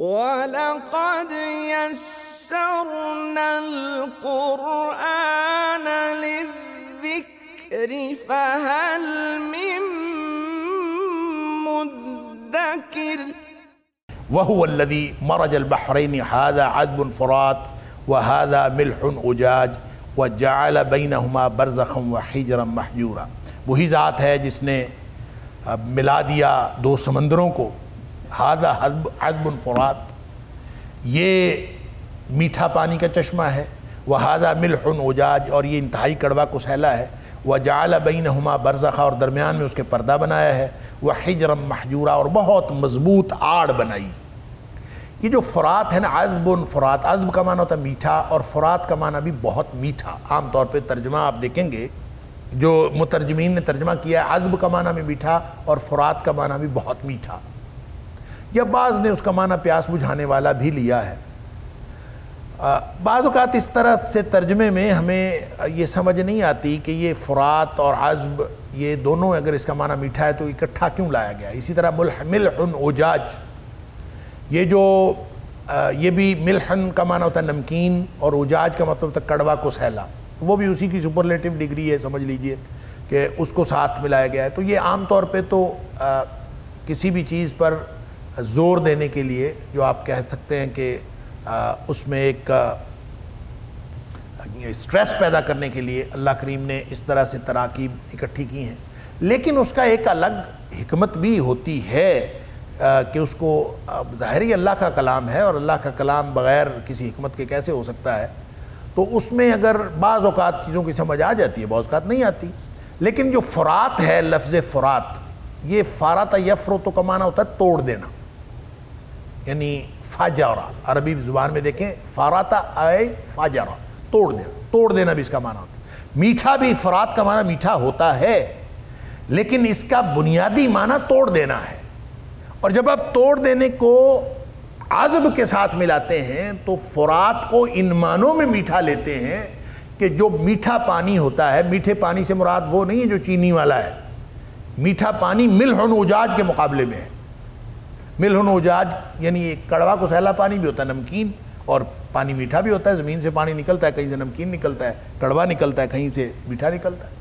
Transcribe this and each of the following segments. وَلَقَدْ يَسَّرْنَا الْقُرْآنَ لِلذِّكْرِ فَهَلْ مِن مُدَّكِرٍ وَهُوَ الَّذِي مَرَجَ الْبَحْرَيْنِ هَذَا عَذْبٌ فُرَاتٌ وَهَذَا مِلْحٌ أُجَاجٌ وَجَعَلَ بَيْنَهُمَا بَرْزَخًا وَحِجْرًا مَحْجُورًا। वही ज़ात है जिसने मिला दिया दो समंदरों को। हादा हदबुन फुरात, ये मीठा पानी का चश्मा है। वहादा मिल्हुन उजाज, और ये इंतहाई कड़वा कुसैला है। वजाल बैनहुमा बरज़खा, और दरमियान में उसके पर्दा बनाया है। वह हिजरम महजूरा, और बहुत मजबूत आड़ बनाई। ये जो फुरात है ना, अज़बुन फुरात, अज़ब का माना होता है मीठा, और फुरात का माना भी बहुत मीठा। आम तौर पे तर्जमा आप देखेंगे जो मुतर्जमीन ने तर्जमा किया है, अज़ब का माना भी मीठा और फुरात का माना भी बहुत मीठा, या बाज़ ने उसका माना प्यास बुझाने वाला भी लिया है। बाज़ औक़ात इस तरह से तर्जमे में हमें ये समझ नहीं आती कि ये फुरात और अज़ब, ये दोनों अगर इसका माना मीठा है तो इकट्ठा क्यों लाया गया। इसी तरह मिल्हुन उजाज, ये जो ये भी मिल्हन का माना होता है नमकीन, और उजाज का मतलब होता है कड़वा कुसैला, तो वो भी उसी की सुपरलेटिव डिग्री है, समझ लीजिए कि उसको साथ मिलाया गया है। तो ये आम तौर पे तो किसी भी चीज़ पर ज़ोर देने के लिए, जो आप कह सकते हैं कि उसमें एक स्ट्रेस पैदा करने के लिए अल्लाह करीम ने इस तरह से तराकीब इकट्ठी की हैं। लेकिन उसका एक अलग हिकमत भी होती है कि उसको ज़ाहिर ही अल्लाह का कलाम है, और अल्लाह का कलाम बग़ैर किसी हिकमत के कैसे हो सकता है। तो उसमें अगर बाज़ औक़ात चीज़ों की समझ आ जाती है, बाज़ औक़ात नहीं आती। लेकिन जो फ़ुरात है, लफ्ज़ फ़ुरात, ये फ़ारात यफ़्रो तो का माना होता है तोड़ देना, यानी फ़ाजरा। अरबी ज़ुबान में देखें, फ़ारात आए फ़ाजरा, तोड़ देना, तोड़ देना भी इसका माना होता है। मीठा भी, फ़ुरात का माना मीठा होता है, लेकिन इसका बुनियादी माना तोड़ देना है। और जब आप तोड़ देने को अज़ब के साथ मिलाते हैं तो फ़ुरात को इन मानों में मीठा लेते हैं कि जो मीठा पानी होता है, मीठे पानी से मुराद वो नहीं है जो चीनी वाला है। मीठा पानी मिल्हुन उजाज के मुकाबले में है। मिल्हुन उजाज यानी एक कड़वा कुसैला पानी भी होता है, नमकीन, और पानी मीठा भी होता है। ज़मीन से पानी निकलता है, कहीं से नमकीन निकलता है, कड़वा निकलता है, कहीं से मीठा निकलता है।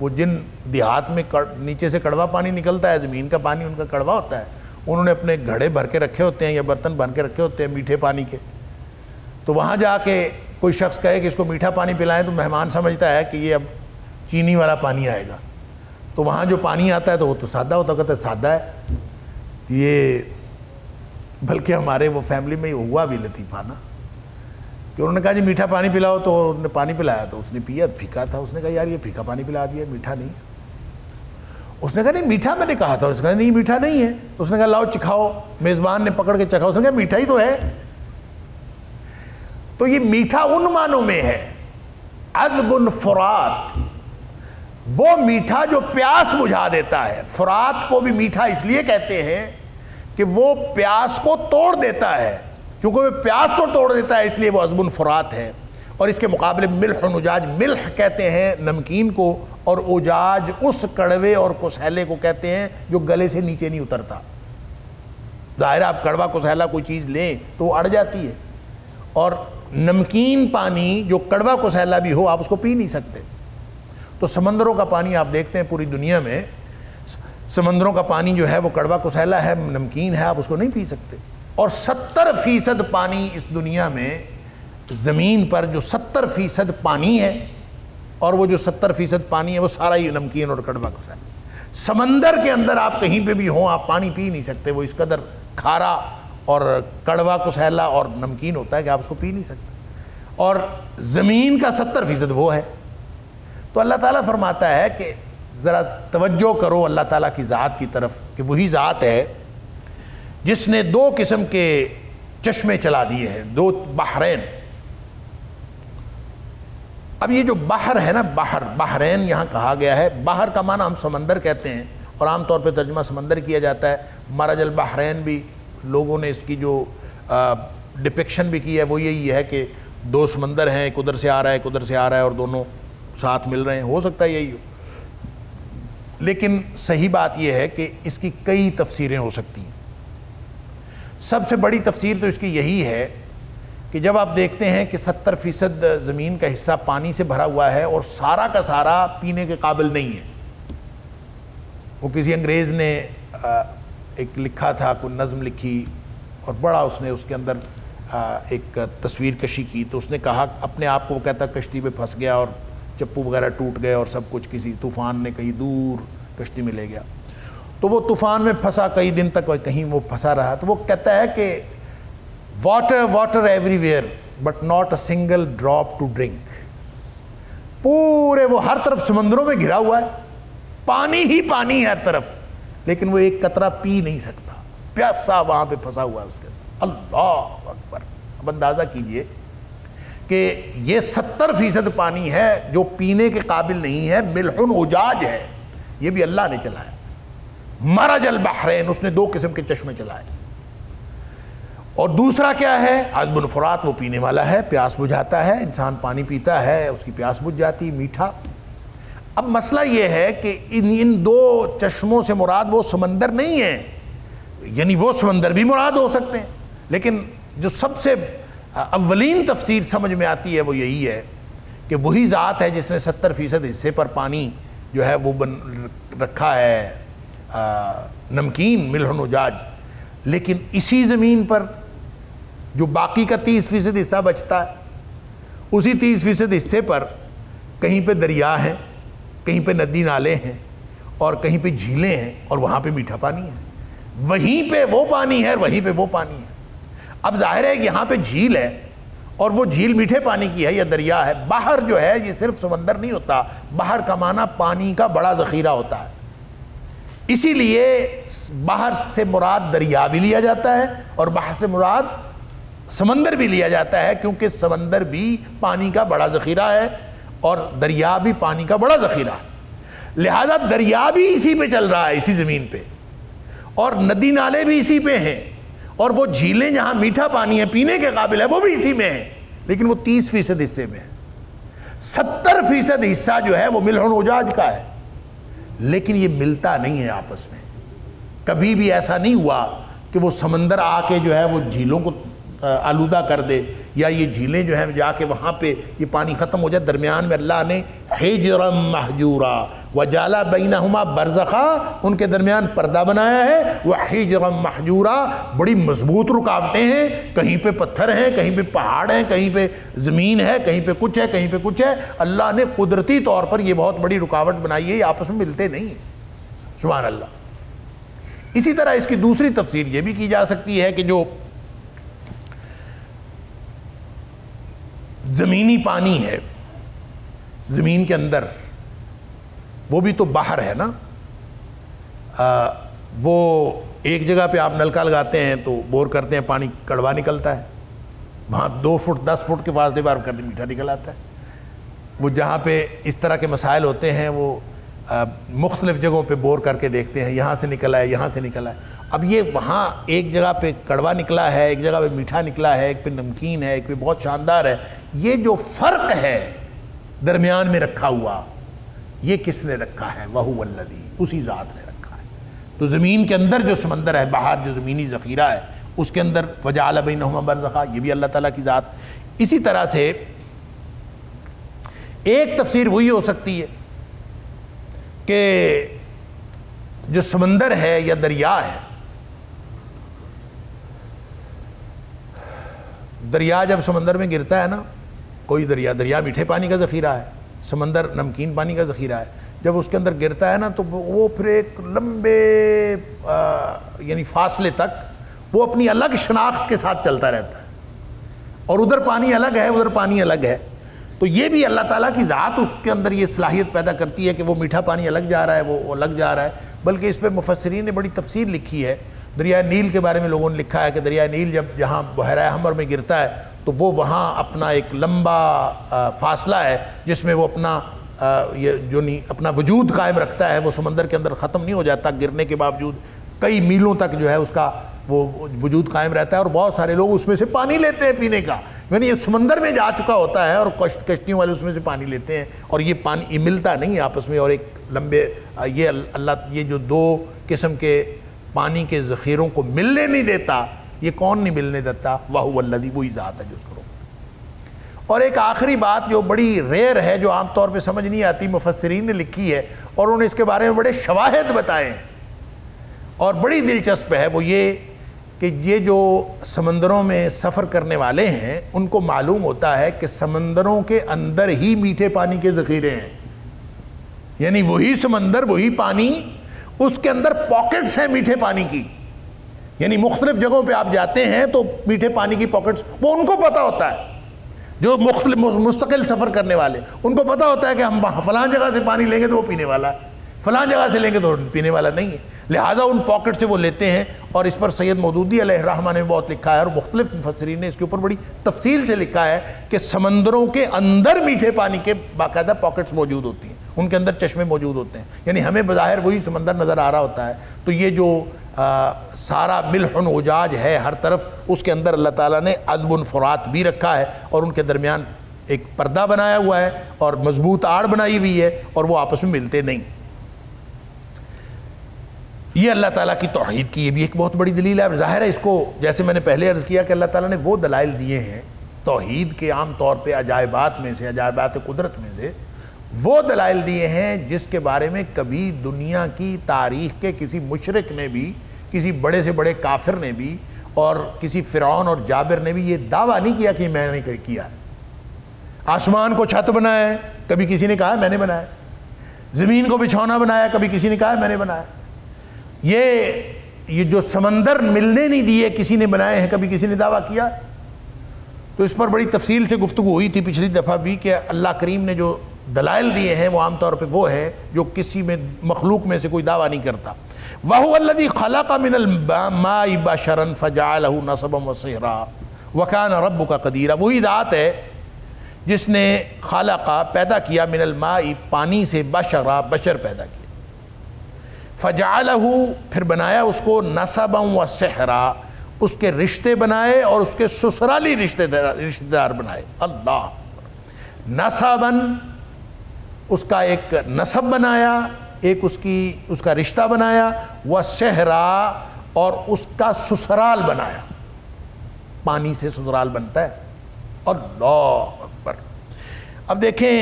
वो जिन देहात में नीचे से कड़वा पानी निकलता है, ज़मीन का पानी उनका कड़वा होता है, उन्होंने अपने घड़े भर के रखे होते हैं या बर्तन भर के रखे होते हैं मीठे पानी के। तो वहाँ जाके कोई शख्स कहे कि इसको मीठा पानी पिलाएं, तो मेहमान समझता है कि ये अब चीनी वाला पानी आएगा। तो वहाँ जो पानी आता है तो वो तो सादा होता, कहता है सादा है ये। बल्कि हमारे वो फैमिली में हुआ भी लतीफ़ा ना, कि उन्होंने कहा जी मीठा पानी पिलाओ, तो उन्होंने पानी पिलाया, तो उसने पिया, फीका था। उसने कहा यार ये फीका पानी पिला दिया, मीठा नहीं है। उसने कहा नहीं मीठा मैंने कहा था। उसने कहा नहीं मीठा नहीं है। उसने कहा लाओ चखाओ, मेज़बान ने पकड़ के चखा। उसने कहा मीठा ही तो है। तो ये मीठा उन मानों में है, अज़बुन फुरात, वो मीठा जो प्यास बुझा देता है। फुरात को भी मीठा इसलिए कहते हैं कि वो प्यास को तोड़ देता है। क्योंकि वो प्यास को तोड़ देता है इसलिए वो अज़बुन फुरात है। और इसके मुकाबले मिल्हुन उजाज, मिल्ह कहते हैं नमकीन को, और उजाज उस कड़वे और कुसैले को कहते हैं जो गले से नीचे नहीं उतरता। ज़ाहिर आप कड़वा कुसैला कोई चीज़ लें तो अड़ जाती है, और नमकीन पानी जो कड़वा कुसैला भी हो आप उसको पी नहीं सकते। तो समंदरों का पानी आप देखते हैं पूरी दुनिया में, समंदरों का पानी जो है वो कड़वा कुसैला है, नमकीन है, आप उसको नहीं पी सकते। और 70% पानी इस दुनिया में, ज़मीन पर जो 70% पानी है, और वो जो 70% पानी है वो सारा ही नमकीन और कड़वा कुसैला। समंदर के अंदर आप कहीं पे भी हों, आप पानी पी नहीं सकते। वो इस कदर खारा और कड़वा कुसैला और नमकीन होता है कि आप उसको पी नहीं सकते। और ज़मीन का 70% वो है। तो अल्लाह ताला फरमाता है कि ज़रा तवज्जो करो अल्लाह ताला की ज़ात की तरफ, कि वही ज़ात है जिसने दो किस्म के चश्मे चला दिए हैं, दो बहरैन। अब ये जो बाहर है ना, बाहर, बहरैन यहाँ कहा गया है। बाहर का माना हम समंदर कहते हैं, और आम तौर पे तर्जमा समंदर किया जाता है। मरजल बहरैन भी लोगों ने इसकी जो डिपिक्शन भी की है वो यही है कि दो समंदर हैं, एक उधर से आ रहा है, एक उधर से आ रहा है, और दोनों साथ मिल रहे हैं। हो सकता है यही हो, लेकिन सही बात यह है कि इसकी कई तफसीरें हो सकती हैं। सबसे बड़ी तफसीर तो इसकी यही है कि जब आप देखते हैं कि 70% ज़मीन का हिस्सा पानी से भरा हुआ है और सारा का सारा पीने के काबिल नहीं है। वो किसी अंग्रेज़ ने एक लिखा था, कोई नज़म लिखी और बड़ा उसने उसके अंदर एक तस्वीर कशी की, तो उसने कहा अपने आप को, वो कहता कश्ती पे फंस गया और चप्पू वगैरह टूट गए और सब कुछ किसी तूफ़ान ने कहीं दूर कश्ती में ले गया। तो वो तूफ़ान में फंसा कई दिन तक और कहीं वो फंसा रहा। तो वो कहता है कि water water everywhere but not a single drop to drink. पूरे वो हर तरफ समंदरों में घिरा हुआ है, पानी ही पानी हर तरफ, लेकिन वो एक कतरा पी नहीं सकता, प्यासा वहाँ पे फंसा हुआ है उसके अंदर। अल्लाह अकबर! अब अंदाज़ा कीजिए कि ये 70% पानी है जो पीने के काबिल नहीं है, मिल्हुन उजाज है। ये भी अल्लाह ने चलाया, मरजल बहरैन, उसने दो किस्म के चश्मे चलाए। और दूसरा क्या है, अज़्बुन फुरात, वो पीने वाला है, प्यास बुझाता है, इंसान पानी पीता है उसकी प्यास बुझ जाती, मीठा। अब मसला ये है कि इन दो चश्मों से मुराद वो समंदर नहीं है, यानी वो समंदर भी मुराद हो सकते हैं, लेकिन जो सबसे अव्वलीन तफसीर समझ में आती है वो यही है कि वही ज़ात है जिसने 70% हिस्से पर पानी जो है वो बन रखा है नमकीन, मिल्हन उजाज, लेकिन इसी ज़मीन पर जो बाकी का 30% हिस्सा बचता है, उसी 30% हिस्से पर कहीं पे दरिया है, कहीं पे नदी नाले हैं और कहीं पे झीलें हैं और वहाँ पे मीठा पानी है, वहीं पे वो पानी है और वहीं पे वो पानी है। अब जाहिर है कि यहाँ पे झील है और वो झील मीठे पानी की है या दरिया है। बाहर जो है ये सिर्फ समंदर नहीं होता, बाहर का माना पानी का बड़ा ज़ख़ीरा होता है, इसीलिए बाहर से मुराद दरिया भी लिया जाता है और बाहर से मुराद समंदर भी लिया जाता है, क्योंकि समंदर भी पानी का बड़ा ज़ख़ीरा है और दरिया भी पानी का बड़ा ज़ख़ीरा है। लिहाजा दरिया भी इसी पे चल रहा है, इसी ज़मीन पे, और नदी नाले भी इसी पे हैं, और वो झीलें जहाँ मीठा पानी है पीने के काबिल है वो भी इसी में है, लेकिन वो 30% हिस्से में है। 70% हिस्सा जो है वो मिल्हुन उजाज का है, लेकिन ये मिलता नहीं है आपस में। कभी भी ऐसा नहीं हुआ कि वो समंदर आके जो है वो झीलों को आलूदा कर दे या ये झीलें जो हैं जाके वहाँ पे ये पानी ख़त्म हो जाए। दरमियान में अल्लाह ने हिजरम महजूरा व जाला बैनहुमा बरज़खा, उनके दरमियान पर्दा बनाया है। वह हिजरम महजूरा, बड़ी मजबूत रुकावटें हैं, कहीं पे पत्थर हैं, कहीं पे पहाड़ हैं, कहीं पे ज़मीन है, कहीं पे कुछ है, कहीं पे कुछ है। अल्लाह ने कुदरती तौर पर यह बहुत बड़ी रुकावट बनाई है, ये आपस में मिलते नहीं हैं। सुभान अल्लाह! इसी तरह इसकी दूसरी तफसीर ये भी की जा सकती है कि जो ज़मीनी पानी है ज़मीन के अंदर, वो भी तो बाहर है ना। वो एक जगह पे आप नलका लगाते हैं तो बोर करते हैं, पानी कड़वा निकलता है, वहाँ 2 फुट 10 फुट के फासले पर करके मीठा निकल आता है। वो जहाँ पे इस तरह के मसाइल होते हैं वो मुख्तलिफ जगहों पे बोर करके देखते हैं, यहाँ से निकला है, यहाँ से निकला है। अब ये वहाँ एक जगह पे कड़वा निकला है, एक जगह पे मीठा निकला है, एक पे नमकीन है, एक पे बहुत शानदार है। ये जो फ़र्क है दरमियान में रखा हुआ, ये किसने रखा है? वहुवल्लज़ी, उसी ज़ात ने रखा है। तो ज़मीन के अंदर जो समंदर है, बाहर जो ज़मीनी ज़ख़ीरा है उसके अंदर वजअल बैनहुमा बरज़खा, ये भी अल्लाह ताला की ज़ात। इसी तरह से एक तफसीर वही हो सकती है कि जो समंदर है या दरिया है, दरिया जब समंदर में गिरता है ना, कोई दरिया मीठे पानी का ज़ख़ीरा है, समंदर नमकीन पानी का ज़ख़ीरा है, जब उसके अंदर गिरता है ना तो वो फिर एक लंबे यानी फासले तक वो अपनी अलग शनाख्त के साथ चलता रहता है, और उधर पानी अलग है, उधर पानी अलग है। तो ये भी अल्लाह ताला की ज़ात उसके अंदर ये सलाहियत पैदा करती है कि वो मीठा पानी अलग जा रहा है, वो अलग जा रहा है। बल्कि इस पर मुफस्सरीन ने बड़ी तफसीर लिखी है। दरिया नील के बारे में लोगों ने लिखा है कि दरिया नील जब जहाँ बहरा हमर में गिरता है तो वो वहाँ अपना एक लंबा फासला है जिसमें वो अपना ये जो नहीं अपना वजूद कायम रखता है, वो समंदर के अंदर ख़त्म नहीं हो जाता, गिरने के बावजूद कई मीलों तक जो है उसका वो वजूद कायम रहता है। और बहुत सारे लोग उसमें से पानी लेते हैं पीने का, यानी ये समंदर में जा चुका होता है और कश्तियों वाले उसमें से पानी लेते हैं, और ये पानी ये मिलता नहीं है आपस में। और एक लंबे ये अल्लाह ये जो दो किस्म के पानी के ज़ख़ीरों को मिलने नहीं देता, ये कौन नहीं मिलने देता, वाहुवल्लदी, वही ज़ात है जो उसको रोकता। और एक आखिरी बात जो बड़ी रेयर है, जो आमतौर पर समझ नहीं आती, मुफस्सरीन ने लिखी है और उन्होंने इसके बारे में बड़े शवाहिद बताए हैं और बड़ी दिलचस्प है, वो ये कि ये जो समंदरों में सफ़र करने वाले हैं उनको मालूम होता है कि समंदरों के अंदर ही मीठे पानी के ज़ख़ीरे हैं, यानी वही समंदर वही पानी, उसके अंदर पॉकेट्स हैं मीठे पानी की, यानी मुख्तलिफ जगहों पे आप जाते हैं तो मीठे पानी की पॉकेट्स, वो उनको पता होता है जो मुस्तकिल सफ़र करने वाले, उनको पता होता है कि हम फलां जगह से पानी लेंगे तो वो पीने वाला है, फलां जगह से लेंगे तो पीने वाला नहीं है, लिहाजा उन पॉकेट से वो लेते हैं। और इस पर सैयद मौदूदी अलैहिर्रहमा ने बहुत लिखा है और मुख्तलिफ मुफस्सरीन ने इसके ऊपर बड़ी तफसील से लिखा है कि समंदरों के अंदर मीठे पानी के बाकायदा पॉकेट्स मौजूद होती हैं, उनके अंदर चश्मे मौजूद होते हैं, यानी हमें बज़ाहिर वही समंदर नज़र आ रहा होता है। तो ये जो सारा मिल्हुन उजाज है हर तरफ, उसके अंदर अल्लाह ताला ने अदबुन फुरात भी रखा है और उनके दरमियान एक पर्दा बनाया हुआ है और मजबूत आड़ बनाई हुई है और वो आपस में मिलते नहीं। ये अल्लाह ताला की तौहीद की ये भी एक बहुत बड़ी दलील है। ज़ाहिर है इसको, जैसे मैंने पहले अर्ज़ किया कि अल्लाह ताला ने वो दलाइल दिए हैं तौहीद के आम तौर पे अजायबात में से, अजायबात कुदरत में से वो दलाइल दिए हैं जिसके बारे में कभी दुनिया की तारीख़ के किसी मुशरिक ने भी, किसी बड़े से बड़े काफिर ने भी और किसी फ़िरौन और जाबिर ने भी ये दावा नहीं किया कि मैंने नहीं किया। आसमान को छत बनाया, कभी किसी ने कहा मैंने बनाया, ज़मीन को बिछौना बनाया, कभी किसी ने कहा मैंने बनाया, ये जो समंदर मिलने नहीं दिए किसी ने बनाए हैं, कभी किसी ने दावा किया। तो इस पर बड़ी तफसील से गुफ्तगू हुई थी पिछली दफ़ा भी कि अल्लाह करीम ने जो दलाइल दिए हैं वो आमतौर पे वो है जो किसी में मखलूक में से कोई दावा नहीं करता। वहुवल्लज़ी खलक़ मिनल माई बशरन फजअलहू नसबन व सहरा व कान रब्बुका क़दीरा, वही ज़ात है जिसने खलक़ा पैदा किया, मिनल माई पानी से, बशरा बशर पैदा किया, फजअलहू फिर बनाया उसको, नसबन व सहरा उसके रिश्ते बनाए और उसके ससुराली रिश्तेदार बनाए। अल्लाह, नसबन उसका एक नसब बनाया, एक उसका रिश्ता बनाया, व सहरा और उसका ससुराल बनाया, पानी से ससुराल बनता है। अल्लाह अकबर। अब देखें,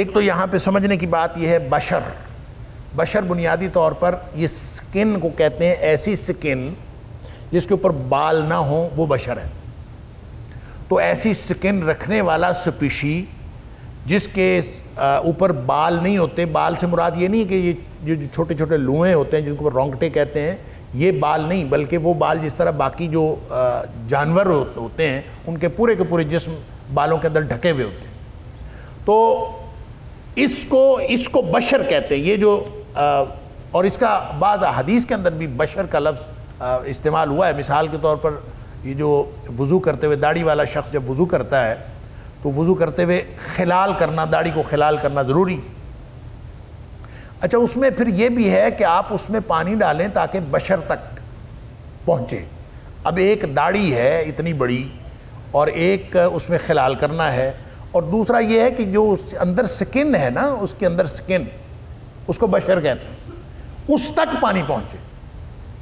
एक तो यहाँ पे समझने की बात यह है, बशर, बशर बुनियादी तौर पर ये स्किन को कहते हैं, ऐसी स्किन जिसके ऊपर बाल ना हो वो बशर है। तो ऐसी स्किन रखने वाला स्पीशी जिसके ऊपर बाल नहीं होते, बाल से मुराद ये नहीं कि ये जो छोटे छोटे लुएँ होते हैं जिनको रोंगटे कहते हैं, ये बाल नहीं, बल्कि वो बाल जिस तरह बाकी जो जानवर होते हैं उनके पूरे के पूरे जिस्म बालों के अंदर ढके हुए होते हैं। तो इसको बशर कहते हैं, ये जो और इसका बाज़ अहादीस के अंदर भी बशर का लफ्ज़ इस्तेमाल हुआ है। मिसाल के तौर पर ये जो वज़ू करते हुए दाढ़ी वाला शख्स जब वज़ू करता है तो वज़ू करते हुए खिलाल करना, दाढ़ी को खिलाल करना ज़रूरी। अच्छा, उसमें फिर ये भी है कि आप उसमें पानी डालें ताकि बशर तक पहुँचे। अब एक दाढ़ी है इतनी बड़ी और एक उसमें खिलाल करना है, और दूसरा ये है कि जो उसके अंदर स्किन है ना, उसके अंदर स्किन, उसको बशर कहते हैं, उस तक पानी पहुँचे।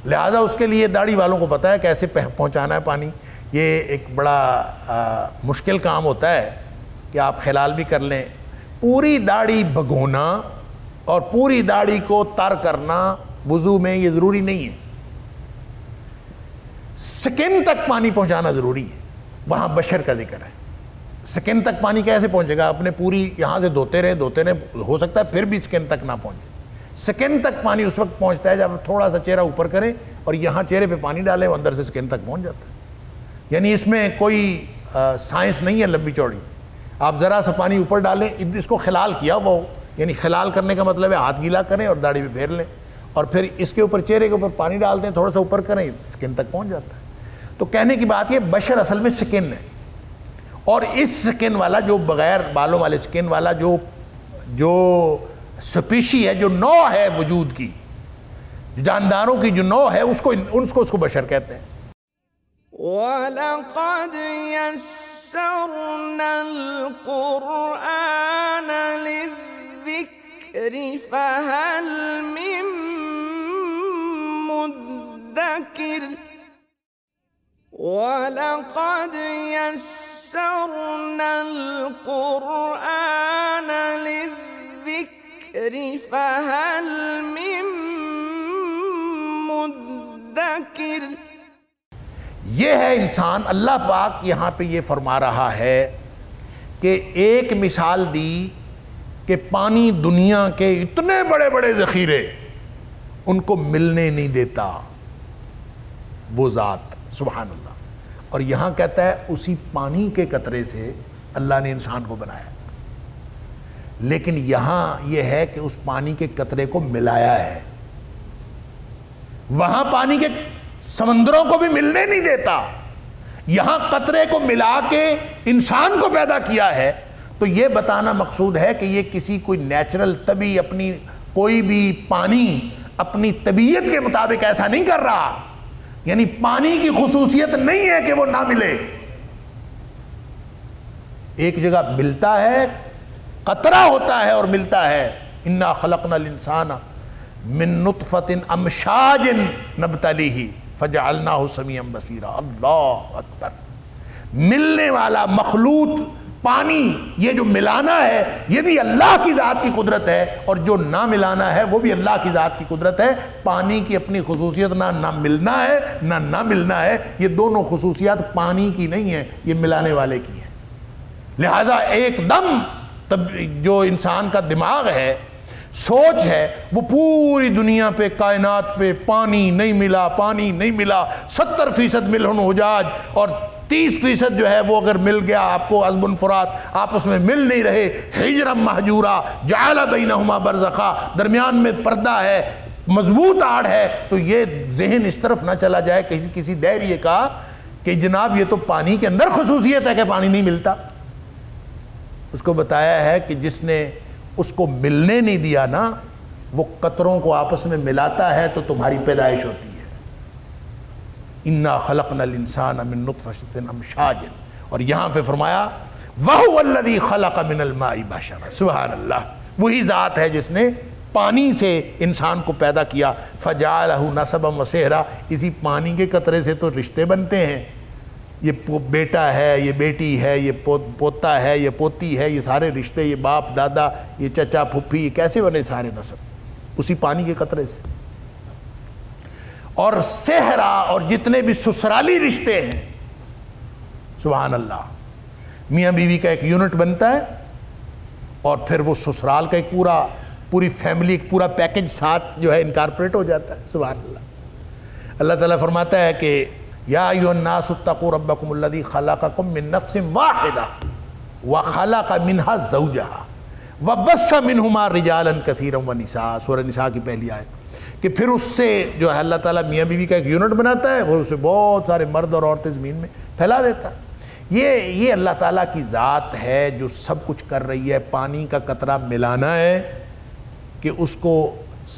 लिहाजा उसके लिए दाढ़ी वालों को पता है कैसे पहुँचाना है पानी। ये एक बड़ा मुश्किल काम होता है कि आप खिलाल भी कर लें, पूरी दाढ़ी भगोना और पूरी दाढ़ी को तर करना वज़ू में ये ज़रूरी नहीं है, स्किन तक पानी पहुंचाना ज़रूरी है। वहाँ बशर का जिक्र है। स्किन तक पानी कैसे पहुंचेगा? आपने पूरी यहाँ से धोते रहे, हो सकता है फिर भी स्किन तक ना पहुंचे। स्किन तक पानी उस वक्त पहुंचता है जब आप थोड़ा सा चेहरा ऊपर करें और यहाँ चेहरे पर पानी डालें, वो अंदर से स्किन तक पहुँच जाता है। यानी इसमें कोई साइंस नहीं है लंबी चौड़ी। आप ज़रा सा पानी ऊपर डालें, इसको खिलाल किया वो, यानी खिलाल करने का मतलब है हाथ गीला करें और दाढ़ी भी फेर लें, और फिर इसके ऊपर चेहरे के ऊपर पानी डाल दें, थोड़ा सा ऊपर करें, स्किन तक पहुंच जाता है। तो कहने की बात ये, बशर असल में स्किन है, और इस स्किन वाला जो बग़ैर बालों वाले स्किन वाला जो स्पीशी है, जो नौ है वजूद की, जानदारों की जो नौ है, उसको बशर कहते हैं। وَلَقَدْ يَسَّرْنَا الْقُرْآنَ لِلذِّكْرِ فَهَلْ مِن مُّدَّكِرٍ। وَلَقَدْ يَسَّرْنَا الْقُرْآنَ لِلذِّكْرِ فَهَلْ مِن مُدَّكِرٍ। ये है इंसान। अल्लाह पाक यहाँ पे ये फरमा रहा है कि एक मिसाल दी कि पानी दुनिया के इतने बड़े बड़े ज़ख़ीरे उनको मिलने नहीं देता वो ज़ात, सुभान अल्लाह। और यहाँ कहता है उसी पानी के कतरे से अल्लाह ने इंसान को बनाया, लेकिन यहाँ ये है कि उस पानी के कतरे को मिलाया है, वहाँ पानी के समंदरों को भी मिलने नहीं देता, यहाँ कतरे को मिला के इंसान को पैदा किया है। तो ये बताना मकसूद है कि ये किसी कोई नेचुरल तभी अपनी कोई भी पानी अपनी तबीयत के मुताबिक ऐसा नहीं कर रहा, यानी पानी की खुसूसियत नहीं है कि वो ना मिले, एक जगह मिलता है, कतरा होता है और मिलता है। इन्ना खलकनल इंसाना मिन नुतफतिन अमशाजिन नब्तलीही फजअलनाहु समीअन बसीरा। अल्लाह अकबर। मिलने वाला मखलूत पानी, ये जो मिलाना है ये भी अल्लाह की ज़ात की कुदरत है, और जो ना मिलाना है वो भी अल्लाह की ज़ात की कुदरत है। पानी की अपनी खुसूसियत ना मिलना है ना मिलना है, ये दोनों खुसूसियत पानी की नहीं है, ये मिलाने वाले की है। लिहाजा एकदम तब जो इंसान का दिमाग है, सोच है, वो पूरी दुनिया पे कायनात पे पानी नहीं मिला 70% मिलहुन हुजाज और 30% जो है वो अगर मिल गया आपको अज़बुन फ़ुरात, आप उसमें मिल नहीं रहे। हिजरम महजूरा जअला बैनहुमा बरज़खा, दरमियान में पर्दा है, मजबूत आड़ है। तो ये जहन इस तरफ ना चला जाए किसी दैरिये का कि जनाब ये तो पानी के अंदर खसूसियत है कि पानी नहीं मिलता। उसको बताया है कि जिसने उसको मिलने नहीं दिया ना, वो कतरों को आपस में मिलाता है तो तुम्हारी पैदाइश होती है। इन्ना खलकनल इंसान मिन नुतफतिन अमशाजिन। और यहाँ पे फरमाया वहुवल्लज़ी खलक मिनल माई बशरन। सुभान अल्लाह, वही ज़ात है जिसने पानी से इंसान को पैदा किया। फजअलहु नसबन व सहरा, इसी पानी के कतरे से तो रिश्ते बनते हैं। ये बेटा है, ये बेटी है, ये पोता है, ये पोती है, ये सारे रिश्ते, ये बाप दादा, ये चचा फुफी, ये कैसे बने सारे नसब उसी पानी के कतरे से। और सेहरा और जितने भी ससुराली रिश्ते हैं, सुभान अल्लाह, मियाँ बीवी का एक यूनिट बनता है और फिर वो ससुराल का एक पूरी फैमिली, एक पूरा पैकेज साथ जो है इनकॉर्पोरेट हो जाता है। सुभान अल्लाह। अल्लाह ताला फरमाता है कि या अय्युहन्नासु तक़ू रब्बकुमुल्लज़ी खलक़कुम मिन नफ़्सिन वाहिदा व खलक़ मिन्हा ज़ौजहा व बस्स मिन्हुमा रिजालन कसीरन व निसा। सूरह निसा की पहली आयत। कि फिर उससे जो है अल्लाह ताला मियाँ बीवी का एक यूनिट बनाता है और उससे बहुत सारे मर्द और औरतें ज़मीन में फैला देता है। ये अल्लाह ताला की ज़ात है जो सब कुछ कर रही है। पानी का कतरा मिलाना है कि उसको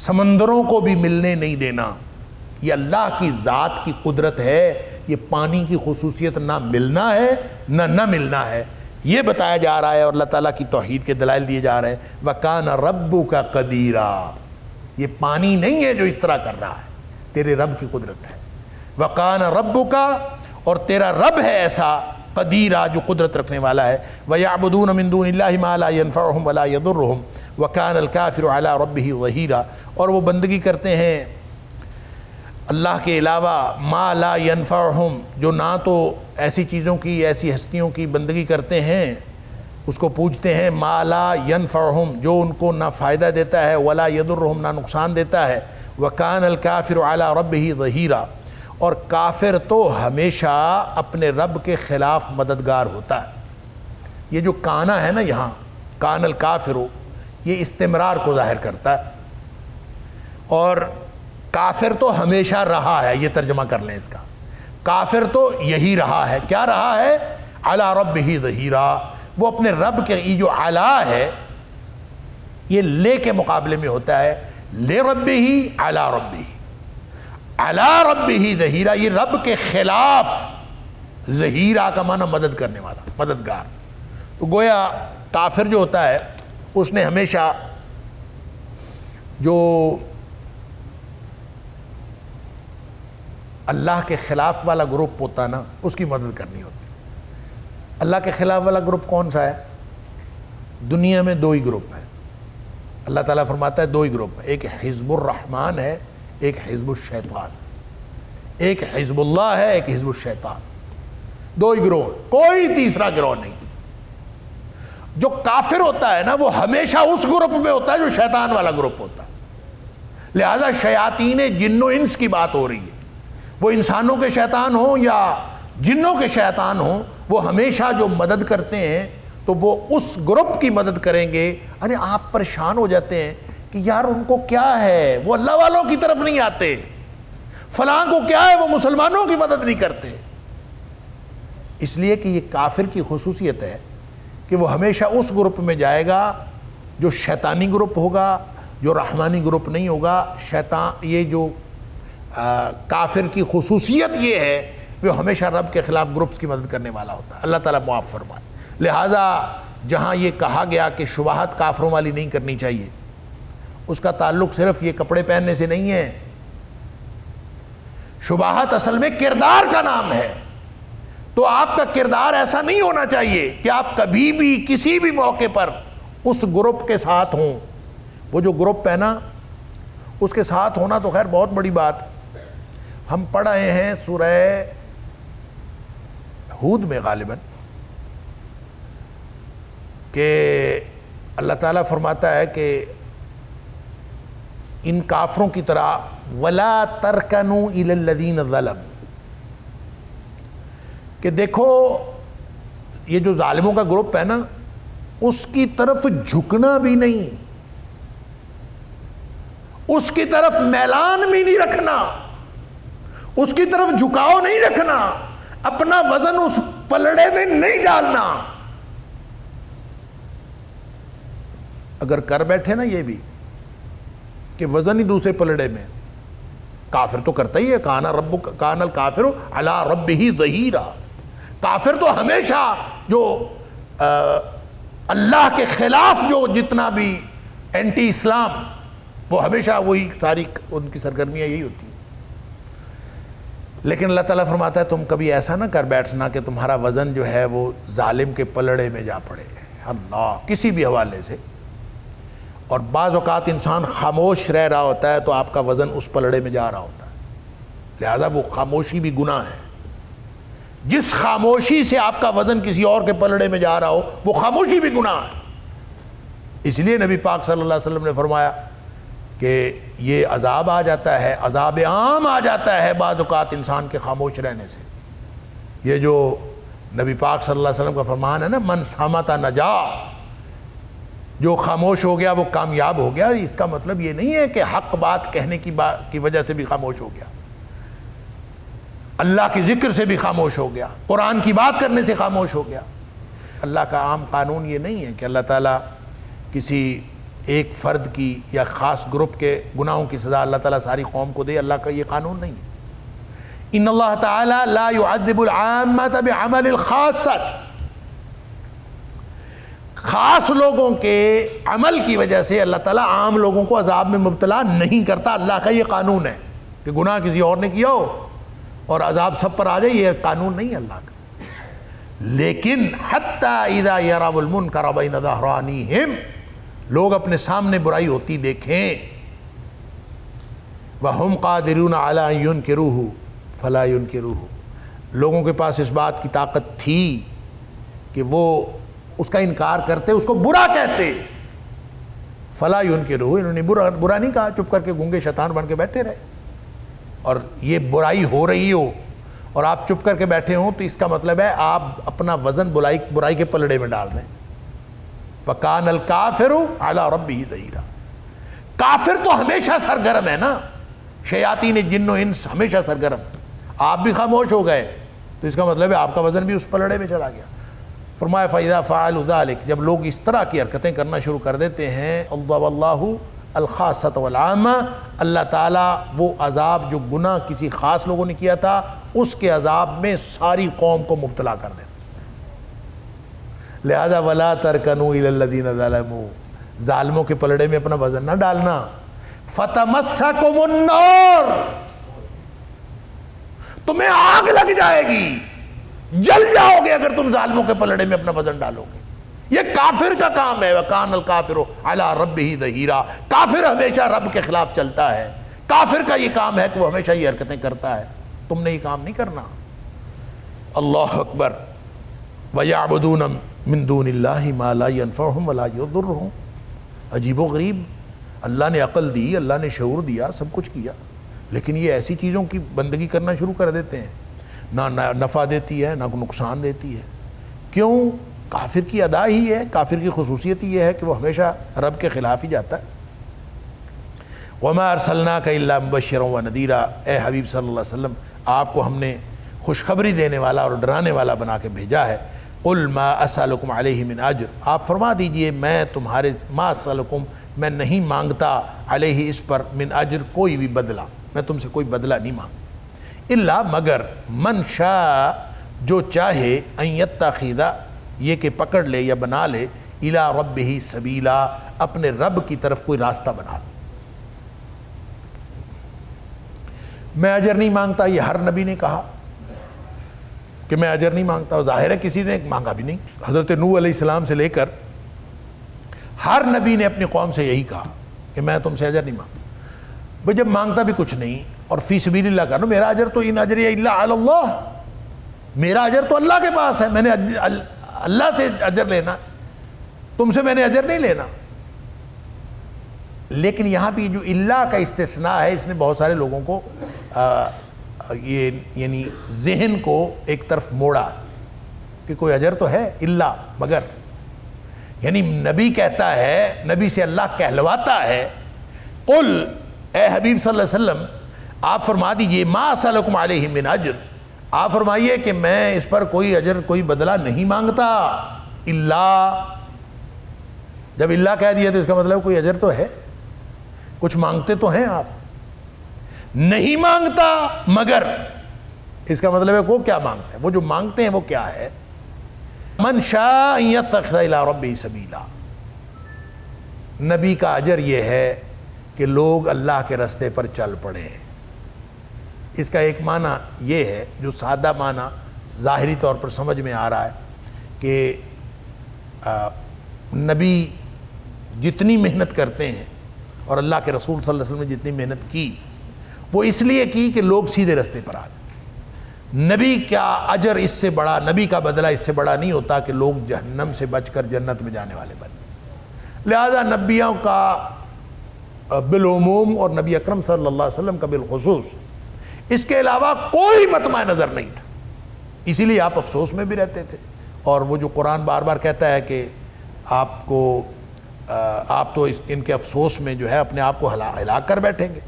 समंदरों को भी मिलने नहीं देना, ये अल्लाह की ज़ात की कुदरत है। ये पानी की खसूसियत ना मिलना है ना मिलना है, ये बताया जा रहा है। और अल्लाह ताला की तौहीद के दलाइल दिए जा रहे हैं। वकान रब्बुका कदीरा, ये पानी नहीं है जो इस तरह कर रहा है, तेरे रब की कुदरत है। वकान रब्बुका, और तेरा रब है ऐसा कदीरा जो कुदरत रखने वाला है। व याबुदून मिन दूनिल्लाहि मा ला यनफअहुम व ला यदुर्रुहुम व कानल काफिरु अला रब्बिही वहीरा। और वो बंदगी करते हैं अल्लाह के अलावा, मा ला यनफअहुम, जो ना तो ऐसी चीज़ों की, ऐसी हस्तियों की बंदगी करते हैं, उसको पूजते हैं, माला यनफ़अहुम, जो उनको ना फ़ायदा देता है, वला यदुर्रुहुम, ना नुकसान देता है। वकानल काफ़िरु अला रब्बिही ज़हीरा, और काफिर तो हमेशा अपने रब के ख़िलाफ़ मददगार होता है। ये जो काना है ना, यहाँ कानल काफ़िरु, ये इस्तिमरार को ज़ाहिर करता है। और काफिर तो हमेशा रहा है, ये तर्जमा कर लें इसका। काफिर तो यही रहा है, क्या रहा है, अला रब्बिही ज़हीरा, वो अपने रब के, ये जो आला है ये ले के मुकाबले में होता है। ले रब्बिही आला रब्बिही, आला रब्बिही ज़हीरा, ये रब के ख़िलाफ़, ज़हीरा का माना मदद करने वाला, मददगार। तो गोया काफिर जो होता है उसने हमेशा जो अल्लाह के ख़िलाफ़ वाला ग्रुप होता ना, उसकी मदद करनी होती। अल्लाह के ख़िलाफ़ वाला ग्रुप कौन सा है? दुनिया में दो ही ग्रुप हैं। अल्लाह ताला फरमाता है दो ही ग्रुप है, एक हिज़्बुर्रहमान है, एक हिज़्बुश्शैतान। एक हिज़्बुल्लाह है, एक हिज़्बुश्शैतान। दो ही गिरोह, कोई तीसरा गिरोह नहीं। जो काफिर होता है ना, वो हमेशा उस ग्रुप में होता है जो शैतान वाला ग्रुप होता है। लिहाजा शयातीन जिन्नो इंस की बात हो रही है, वो इंसानों के शैतान हों या जिन्नों के शैतान हों, वो हमेशा जो मदद करते हैं तो वो उस ग्रुप की मदद करेंगे। अरे आप परेशान हो जाते हैं कि यार उनको क्या है, वो अल्लाह वालों की तरफ नहीं आते। फलां को क्या है, वो मुसलमानों की मदद नहीं करते। इसलिए कि ये काफिर की खुसूसियत है कि वो हमेशा उस ग्रुप में जाएगा जो शैतानी ग्रुप होगा, जो रहमानी ग्रुप नहीं होगा। शैतान ये जो काफिर की खुसूसियत ये है, वो हमेशा रब के ख़िलाफ़ ग्रुप्स की मदद करने वाला होता है। अल्लाह ताला मुआफ़ फरमाए। लिहाजा जहाँ ये कहा गया कि शुबहत काफिरों वाली नहीं करनी चाहिए, उसका ताल्लुक़ सिर्फ़ ये कपड़े पहनने से नहीं है। शुबहत असल में किरदार का नाम है। तो आपका किरदार ऐसा नहीं होना चाहिए कि आप कभी भी किसी भी मौके पर उस ग्रुप के साथ हों। वो जो ग्रुप है ना, उसके साथ होना तो खैर बहुत बड़ी बात। हम पढ़ रहे हैं सूरह हूद में गालिबन कि अल्लाह ताला फरमाता है कि इन काफरों की तरह वला तरकनू इल्लल्लज़ीन ज़लम, कि देखो ये जो जालिमों का ग्रुप है ना, उसकी तरफ झुकना भी नहीं, उसकी तरफ मैलान भी नहीं रखना, उसकी तरफ झुकाव नहीं रखना, अपना वजन उस पलड़े में नहीं डालना। अगर कर बैठे ना ये भी कि वजन ही दूसरे पलड़े में, काफिर तो करता ही है। काना रब्बु कानल काफिर अला रब्बिही ज़हीरा। काफिर तो हमेशा जो अल्लाह के ख़िलाफ़ जो जितना भी एंटी इस्लाम, वो हमेशा वही सारी उनकी सरगर्मियाँ यही होती हैं। लेकिन अल्लाह ताला फरमाता है तुम कभी ऐसा ना कर बैठना कि तुम्हारा वज़न जो है वो जालिम के पलड़े में जा पड़े। अल्लाह किसी भी हवाले से। और बाज़ औक़ात इंसान खामोश रह रहा होता है तो आपका वज़न उस पलड़े में जा रहा होता है। लिहाजा वो खामोशी भी गुनाह है। जिस खामोशी से आपका वज़न किसी और के पलड़े में जा रहा हो, वो खामोशी भी गुनाह है। इसलिए नबी पाक सल्लल्लाहु अलैहि वसल्लम ने फरमाया कि ये अजाब आ जाता है, अजाब आम आ जाता है बाज़ औक़ात इंसान के खामोश रहने से। ये जो नबी पाक सल्लल्लाहु अलैहि वसल्लम का फरमान है ना, मन सामता नजा, जो खामोश हो गया वो कामयाब हो गया। इसका मतलब ये नहीं है कि हक बात कहने की वजह से भी खामोश हो गया, अल्लाह के ज़िक्र से भी खामोश हो गया, कुरान की बात करने से खामोश हो गया। अल्लाह का आम कानून ये नहीं है कि अल्लाह ताला किसी एक फ़र्द की या ख़ास ग्रुप के गुनाहों की सज़ा अल्लाह ताला सारी कौम को दे। अल्लाह का ये कानून नहीं है। इन्नल्लाह ताला ला युअद्दिबुल आम्मता बिअमलिल खास्सत। ख़ास लोगों के अमल की वजह से अल्लाह ताला आम लोगों को अजाब में मुब्तला नहीं करता। अल्लाह का ये कानून है कि गुनाह किसी और ने किया हो और अजाब सब पर आ जाए, ये कानून नहीं है अल्लाह का। लेकिन हत्ता इदा यरावुल मुनकर बैन ज़हरानीहिम, लोग अपने सामने बुराई होती देखें, वहुम कादिरून अला अन युनकिरूहु फला युनकिरूहु, लोगों के पास इस बात की ताकत थी कि वो उसका इनकार करते, उसको बुरा कहते। फला युनकिरूहु, इन्होंने बुरा नहीं कहा, चुप करके गूंगे शैतान बन के बैठे रहे। और ये बुराई हो रही हो और आप चुप करके बैठे हों तो इसका मतलब है आप अपना वज़न बुराई के पलड़े में डाल रहे हैं। वकानल काफिरु अला रब्बिही ज़हीरा। काफिर तो हमेशा सरगर्म है ना, शयातीन जिन्नो इंस हमेशा सरगर्म। आप भी खामोश हो गए तो इसका मतलब है आपका वज़न भी उस पलड़े में चला गया। फरमाया फ़ाइज़ा फ़अलू ज़ालिक, जब लोग इस तरह की हरकतें करना शुरू कर देते हैं, अल्लाहु अल-ख़ास्सत वल-आम्मा, अल्लाह ताला वो अज़ाब जो गुनाह किसी ख़ास लोगों ने किया था, उसके अज़ाब में सारी कौम को मुब्तला कर देता। लिहाजा वला तरकनू इल्लल्लज़ीना ज़लमू, ज़ालिमों के पलड़े में अपना वज़न ना डालना। फ़तमस्सकुमुन्नार, तुम्हें आग लग जाएगी, जल जाओगे अगर तुम जालिमों के पलड़े में अपना वजन डालोगे। ये काफिर का काम है। वकान अल काफिरो अला रब्बिही दहीरा। काफिर हमेशा रब के खिलाफ चलता है। काफिर का ये काम है कि वो हमेशा ये हरकतें करता है। तुमने ये काम नहीं करना। अल्लाह अकबर। वयाबदून मिन दूनिल्लाहि मा ला यनफअहुम वला यदुरहुम। अजीबो गरीब। अल्लाह ने अकल दी, अल्लाह ने शऊर दिया, सब कुछ किया, लेकिन ये ऐसी चीज़ों की बंदगी करना शुरू कर देते हैं, ना नफ़ा देती है ना नुकसान देती है। क्यों? काफिर की अदा ही है, काफिर की खसूसियत ये है कि वो हमेशा रब के ख़िलाफ़ ही जाता है। वमा अरसलनाक इल्ला मुबश्शिरन व नदीरा। ए हबीब सल्लल्लाहु अलैहि वसल्लम, आपको हमने खुशखबरी देने वाला और डराने वाला बना के भेजा है। कुल मा असलकुम अलैहि मिन अज्र। आप फरमा दीजिए, मैं तुम्हारे मा असलकुम, मैं नहीं मांगता अलैहि इस पर मिन अज्र कोई भी बदला, मैं तुमसे कोई बदला नहीं मांग। इल्ला मगर मन शाह, जो चाहे, अयत्ताखीदा, ये कि पकड़ ले या बना ले, इला रब्बिही सबीला, अपने रब की तरफ कोई रास्ता बना ले। मैं अजर नहीं मांगता, ये हर नबी ने कहा कि मैं अजर नहीं मांगता। ज़ाहिर है किसी ने मांगा भी नहीं। हज़रत नूह अलैहिस्सलाम से लेकर हर नबी ने अपनी कौम से यही कहा कि मैं तुमसे अजर नहीं मांगता। भाई जब मांगता भी कुछ नहीं और फी सबीलिल्लाह करो, मेरा अजर तो इन अजरिया इल्ला अल्लाह, मेरा अजर तो अल्लाह के पास है। मैंने अल्लाह से अजर लेना, तुमसे मैंने अजर नहीं लेना। लेकिन यहाँ पे जो इल्ला का इस्तिस्ना है, इसने बहुत सारे लोगों को ये यानी जहन को एक तरफ मोड़ा कि कोई अजर तो है इल्ला मगर, यानी नबी कहता है, नबी से अल्लाह कहलवाता है। कुल, ए हबीब सल्लल्लाहु अलैहि वसल्लम, आप फरमा दीजिए, मा असलकुम अलैहि मिन अज्र, आप फरमाइए कि मैं इस पर कोई अजर, कोई बदला नहीं मांगता। इल्ला, जब इल्ला कह दिया तो इसका मतलब कोई अजर तो है, कुछ मांगते तो हैं आप। नहीं मांगता मगर, इसका मतलब है वो क्या मांगता है, वो जो मांगते हैं वो क्या है। मन शाह यतखज़ इला रब्बी सबीला। नबी का अजर ये है कि लोग अल्लाह के रास्ते पर चल पड़े। इसका एक माना ये है जो सादा माना ज़ाहिरी तौर पर समझ में आ रहा है कि नबी जितनी मेहनत करते हैं और अल्लाह के रसूल सल्लल्लाहु अलैहि वसल्लम ने जितनी मेहनत की, वो इसलिए की कि लोग सीधे रास्ते पर आ गए। नबी का अजर इससे बड़ा, नबी का बदला इससे बड़ा नहीं होता कि लोग जहन्नम से बचकर जन्नत में जाने वाले बने। लिहाजा नबियों का बिलुमूम और नबी अकरम सल्लल्लाहु अलैहि वसल्लम का बिलखुसूस, इसके अलावा कोई मतमा नज़र नहीं था। इसीलिए आप अफसोस में भी रहते थे। और वो जो कुरान बार बार कहता है कि आपको आप तो इनके अफसोस में जो है अपने आप को हिलाक कर बैठेंगे,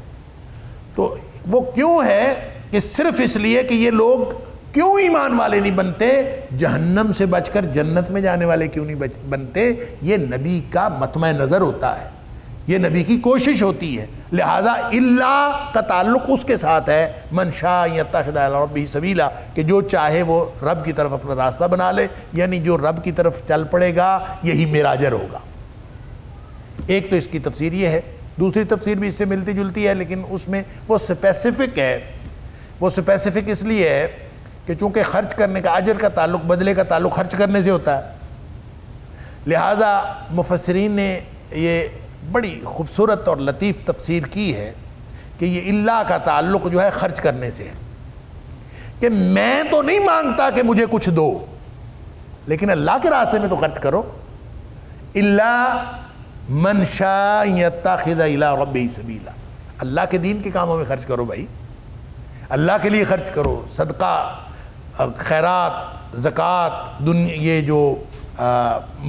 तो वो क्यों है कि सिर्फ इसलिए कि ये लोग क्यों ईमान वाले नहीं बनते, जहन्नम से बचकर जन्नत में जाने वाले क्यों नहीं बनते। ये नबी का मतमा नज़र होता है, ये नबी की कोशिश होती है। लिहाजा इल्ला का ताल्लुक उसके साथ है, मन शाह यतखज़ इला रब्बिही सबीला, कि जो चाहे वो रब की तरफ अपना रास्ता बना ले, यानी जो रब की तरफ चल पड़ेगा यही मेरा अजर होगा। एक तो इसकी तफसीर ये है, दूसरी तफसीर भी इससे मिलती जुलती है, लेकिन उसमें वो स्पेसिफिक है। वो स्पेसिफिक इसलिए है कि चूँकि खर्च करने का, अजर का ताल्लुक, बदले का ताल्लुक खर्च करने से होता है। लिहाजा मुफस्सिरीन ने ये बड़ी खूबसूरत और लतीफ़ तफसीर की है कि ये इल्ला का ताल्लुक जो है ख़र्च करने से है, कि मैं तो नहीं मांगता कि मुझे कुछ दो, लेकिन अल्लाह के रास्ते में तो खर्च करो। इल्ला मन शाह यतखज़ इला रब्बिही सबीला, अल्लाह के दीन के कामों में खर्च करो भाई, अल्लाह के लिए खर्च करो। सदका, खैरात, ज़कात, ये जो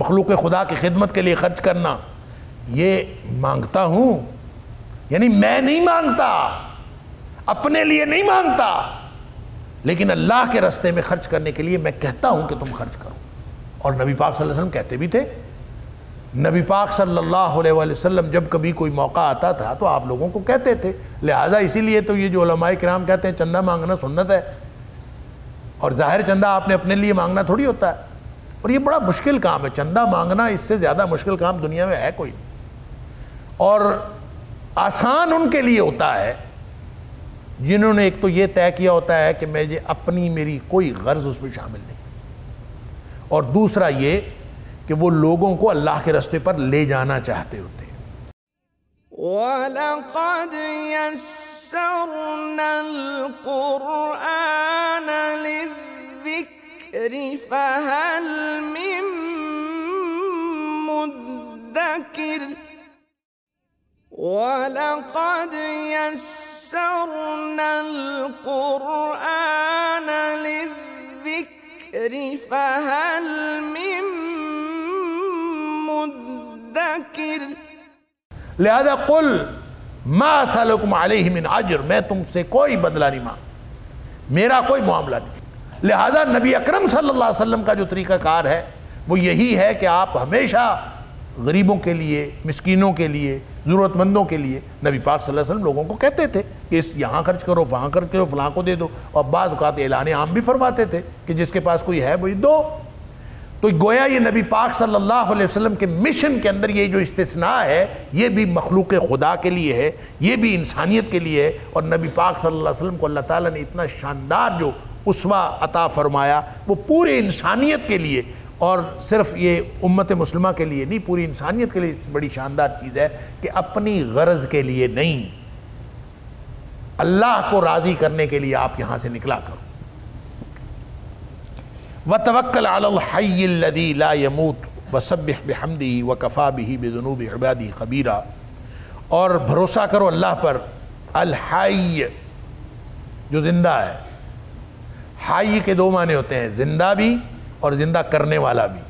मखलूक खुदा की खिदमत के लिए खर्च करना, ये मांगता हूँ यानी मैं नहीं मांगता, अपने लिए नहीं मांगता, लेकिन अल्लाह के रास्ते में खर्च करने के लिए मैं कहता हूँ कि तुम खर्च करो। और नबी पाक सल्लल्लाहु अलैहि वसल्लम कहते भी थे। नबी पाक सल्लल्लाहु अलैहि वसल्लम जब कभी कोई मौका आता था तो आप लोगों को कहते थे। लिहाजा इसीलिए तो ये जो उलमाए किराम कहते हैं चंदा मांगना सुन्नत है, और ज़ाहिर चंदा आपने अपने लिए मांगना थोड़ी होता है। और ये बड़ा मुश्किल काम है चंदा मांगना, इससे ज़्यादा मुश्किल काम दुनिया में है कोई नहीं। और आसान उनके लिए होता है जिन्होंने एक तो ये तय किया होता है कि मैं अपनी मेरी कोई गर्ज उसमें शामिल नहीं, और दूसरा ये कि वो लोगों को अल्लाह के रास्ते पर ले जाना चाहते होते हैं। वलक़द यस्सरनल कुरआन लिज़्ज़िक्रि फ़हल मिन मुद्दकिर वलक़द यस्सरनल कुरआन लिज़्ज़िक्रि फ़हल मिन मुद्दकिर। लिहाजा कुल मा असलुकुम अलैहि मिन अज्र, मैं तुमसे कोई बदला नहीं मांग, मेरा कोई मामला नहीं। लिहाजा नबी अकरम सल्लल्लाहु अलैहि वसल्लम का जो तरीक़ाकार है वो यही है कि आप हमेशा गरीबों के लिए, मिस्कीनों के लिए, ज़रूरतमंदों के लिए, नबी पाक सल्लल्लाहु अलैहि वसल्लम लोगों को कहते थे कि इस यहाँ खर्च करो, वहाँ खर्च करो, फ़लाँ को दे दो, और बाज़ औक़ात ऐलान आम भी फरमाते थे कि जिसके पास कोई है वही दो। तो गोया ये नबी पाक सल्लल्लाहु अलैहि वसल्लम के मिशन के अंदर ये जो इस्तिस्ना है ये भी मखलूक खुदा के लिए है, ये भी इंसानियत के लिए है। और नबी पाक सल्लल्लाहु अलैहि वसल्लम को अल्लाह ताला ने इतना शानदार जो उसवा अता फरमाया वो पूरे इंसानियत के लिए, और सिर्फ ये उम्मत मुस्लिमा के लिए नहीं, पूरी इंसानियत के लिए बड़ी शानदार चीज़ है कि अपनी गर्ज के लिए नहीं, अल्लाह को राज़ी करने के लिए आप यहाँ से निकला करो। व तवक्कल अल हय्यिल लज़ी ला यमूत व सब्बिह बिहम्दिही व कफ़ा बिही बिज़ुनूबि इबादिही खबीरा। और भरोसा करो अल्लाह पर, अल हय्य जो ज़िंदा है। हय्य के दो माने होते हैं, ज़िंदा भी और ज़िंदा करने वाला भी।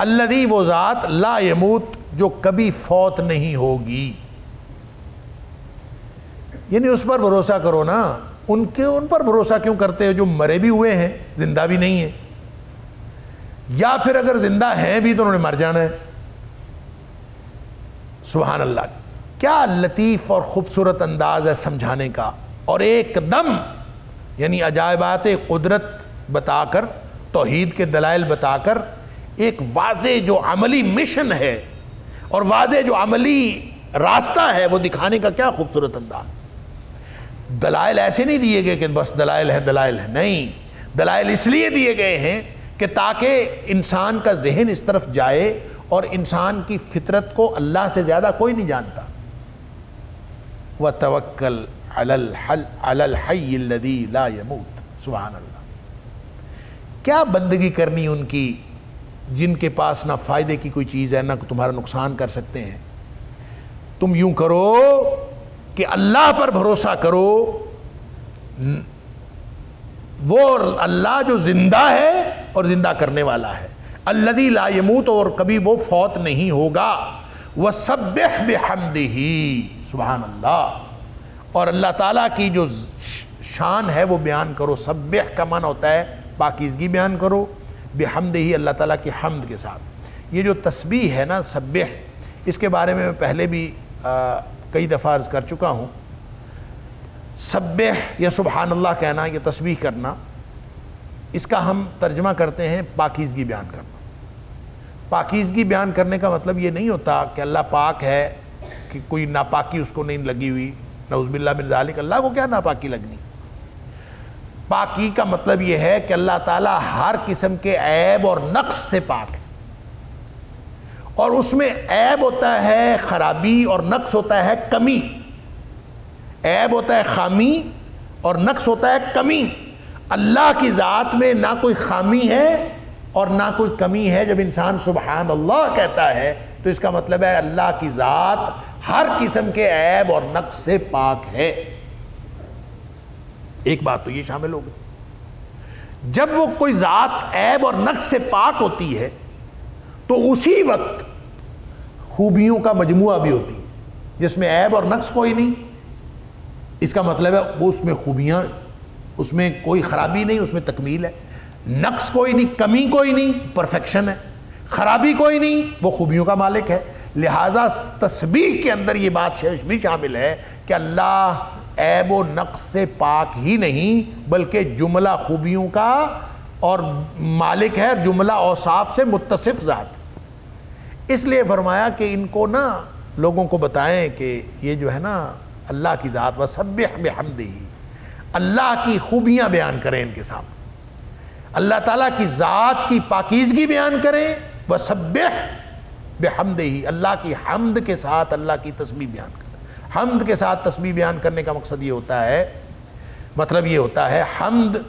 अल्लज़ी वो ज़ात, ला यमूत जो कभी फौत नहीं होगी, यानी उस पर भरोसा करो ना। उन पर भरोसा क्यों करते हो जो मरे भी हुए हैं, जिंदा भी नहीं है, या फिर अगर जिंदा हैं भी तो उन्होंने मर जाना है। सुभान अल्लाह, क्या लतीफ़ और ख़ूबसूरत अंदाज़ है समझाने का, और एकदम यानी अजायबात कुदरत बताकर, तौहीद के दलाइल बताकर, एक वाज़े जो अमली मिशन है और वाज़े जो अमली रास्ता है वो दिखाने का क्या ख़ूबसूरत अंदाज़। दलाइल ऐसे नहीं दिए गए कि बस दलाइल है, नहीं, दलाइल इसलिए दिए गए हैं कि ताकि इंसान का जहन इस तरफ जाए, और इंसान की फितरत को अल्लाह से ज़्यादा कोई नहीं जानता। व तवक्कल अलल हय्यिल लज़ी ला यमूत। सुभान अल्लाह, क्या बंदगी करनी उनकी जिनके पास ना फ़ायदे की कोई चीज़ है, ना तुम्हारा नुकसान कर सकते हैं। तुम यूँ करो कि अल्लाह पर भरोसा करो, वो अल्लाह जो ज़िंदा है और ज़िंदा करने वाला है, अल्लज़ी ला यमूत और कभी वो फौत नहीं होगा, वसब्बिह बिहम्दिही। सुभान अल्लाह, और अल्लाह ताला की जो शान है वो बयान करो। सब्बिह का मन होता है पाकीज़गी बयान करो, बिहम्दिही अल्लाह ताला की हम्द के साथ। ये जो तस्बीह है ना, सब्बिह, इसके बारे में मैं पहले भी कई दफ़ा अर्ज़ कर चुका हूँ। सब्बिह या सुबहान अल्लाह कहना या तस्बीह करना, इसका हम तर्जमा करते हैं पाकीज़गी बयान करना। पाकीज़गी बयान करने का मतलब ये नहीं होता कि अल्लाह पाक है कि कोई नापाकी उसको नहीं लगी हुई, नऊज़ुबिल्लाह मिन ज़ालिक, अल्लाह को क्या नापाकी लगनी। पाकी का मतलब ये है कि अल्लाह ताला हर किस्म के ऐब और नक्स से पाक है, और उसमें ऐब होता है ख़राबी और नक्स होता है कमी। ऐब होता है खामी और नक्स होता है कमी। अल्लाह की ज़ात में ना कोई खामी है और ना कोई कमी है। जब इंसान सुबहान अल्लाह कहता है तो इसका मतलब है अल्लाह की ज़ात हर किस्म के ऐब और नक्स से पाक है। एक बात तो ये शामिल हो गई, जब वो कोई ज़ात ऐब और नक्स से पाक होती है तो उसी वक्त खूबियों का मजमुआ भी होती है जिसमें ऐब और नक्स कोई नहीं। इसका मतलब है वो उसमें खूबियाँ, उसमें कोई ख़राबी नहीं, उसमें तकमील है। नक्स कोई नहीं, कमी कोई नहीं, परफेक्शन है। ख़राबी कोई नहीं, वो खूबियों का मालिक है। लिहाजा तस्बीह के अंदर ये बात भी शामिल है कि अल्लाह ऐब और नक्स से पाक ही नहीं बल्कि जुमला खूबियों का और मालिक है, जुमला औसाफ से मुत्तसिफ़ ज़ात। इसलिए फरमाया कि इनको ना लोगों को बताएं कि ये जो है ना अल्लाह की ज़ात व सब्बिह बिहम्दिही, अल्लाह की खूबियाँ बयान करें इनके सामने, अल्लाह ताला की ज़ात की पाकीज़गी बयान करें, व सब्बिह बिहम्दिही अल्लाह की हम्द के साथ अल्लाह की तस्बीह बयान करें। हम्द के साथ तस्बीह बयान करने का मकसद ये होता है, मतलब ये होता है हम्द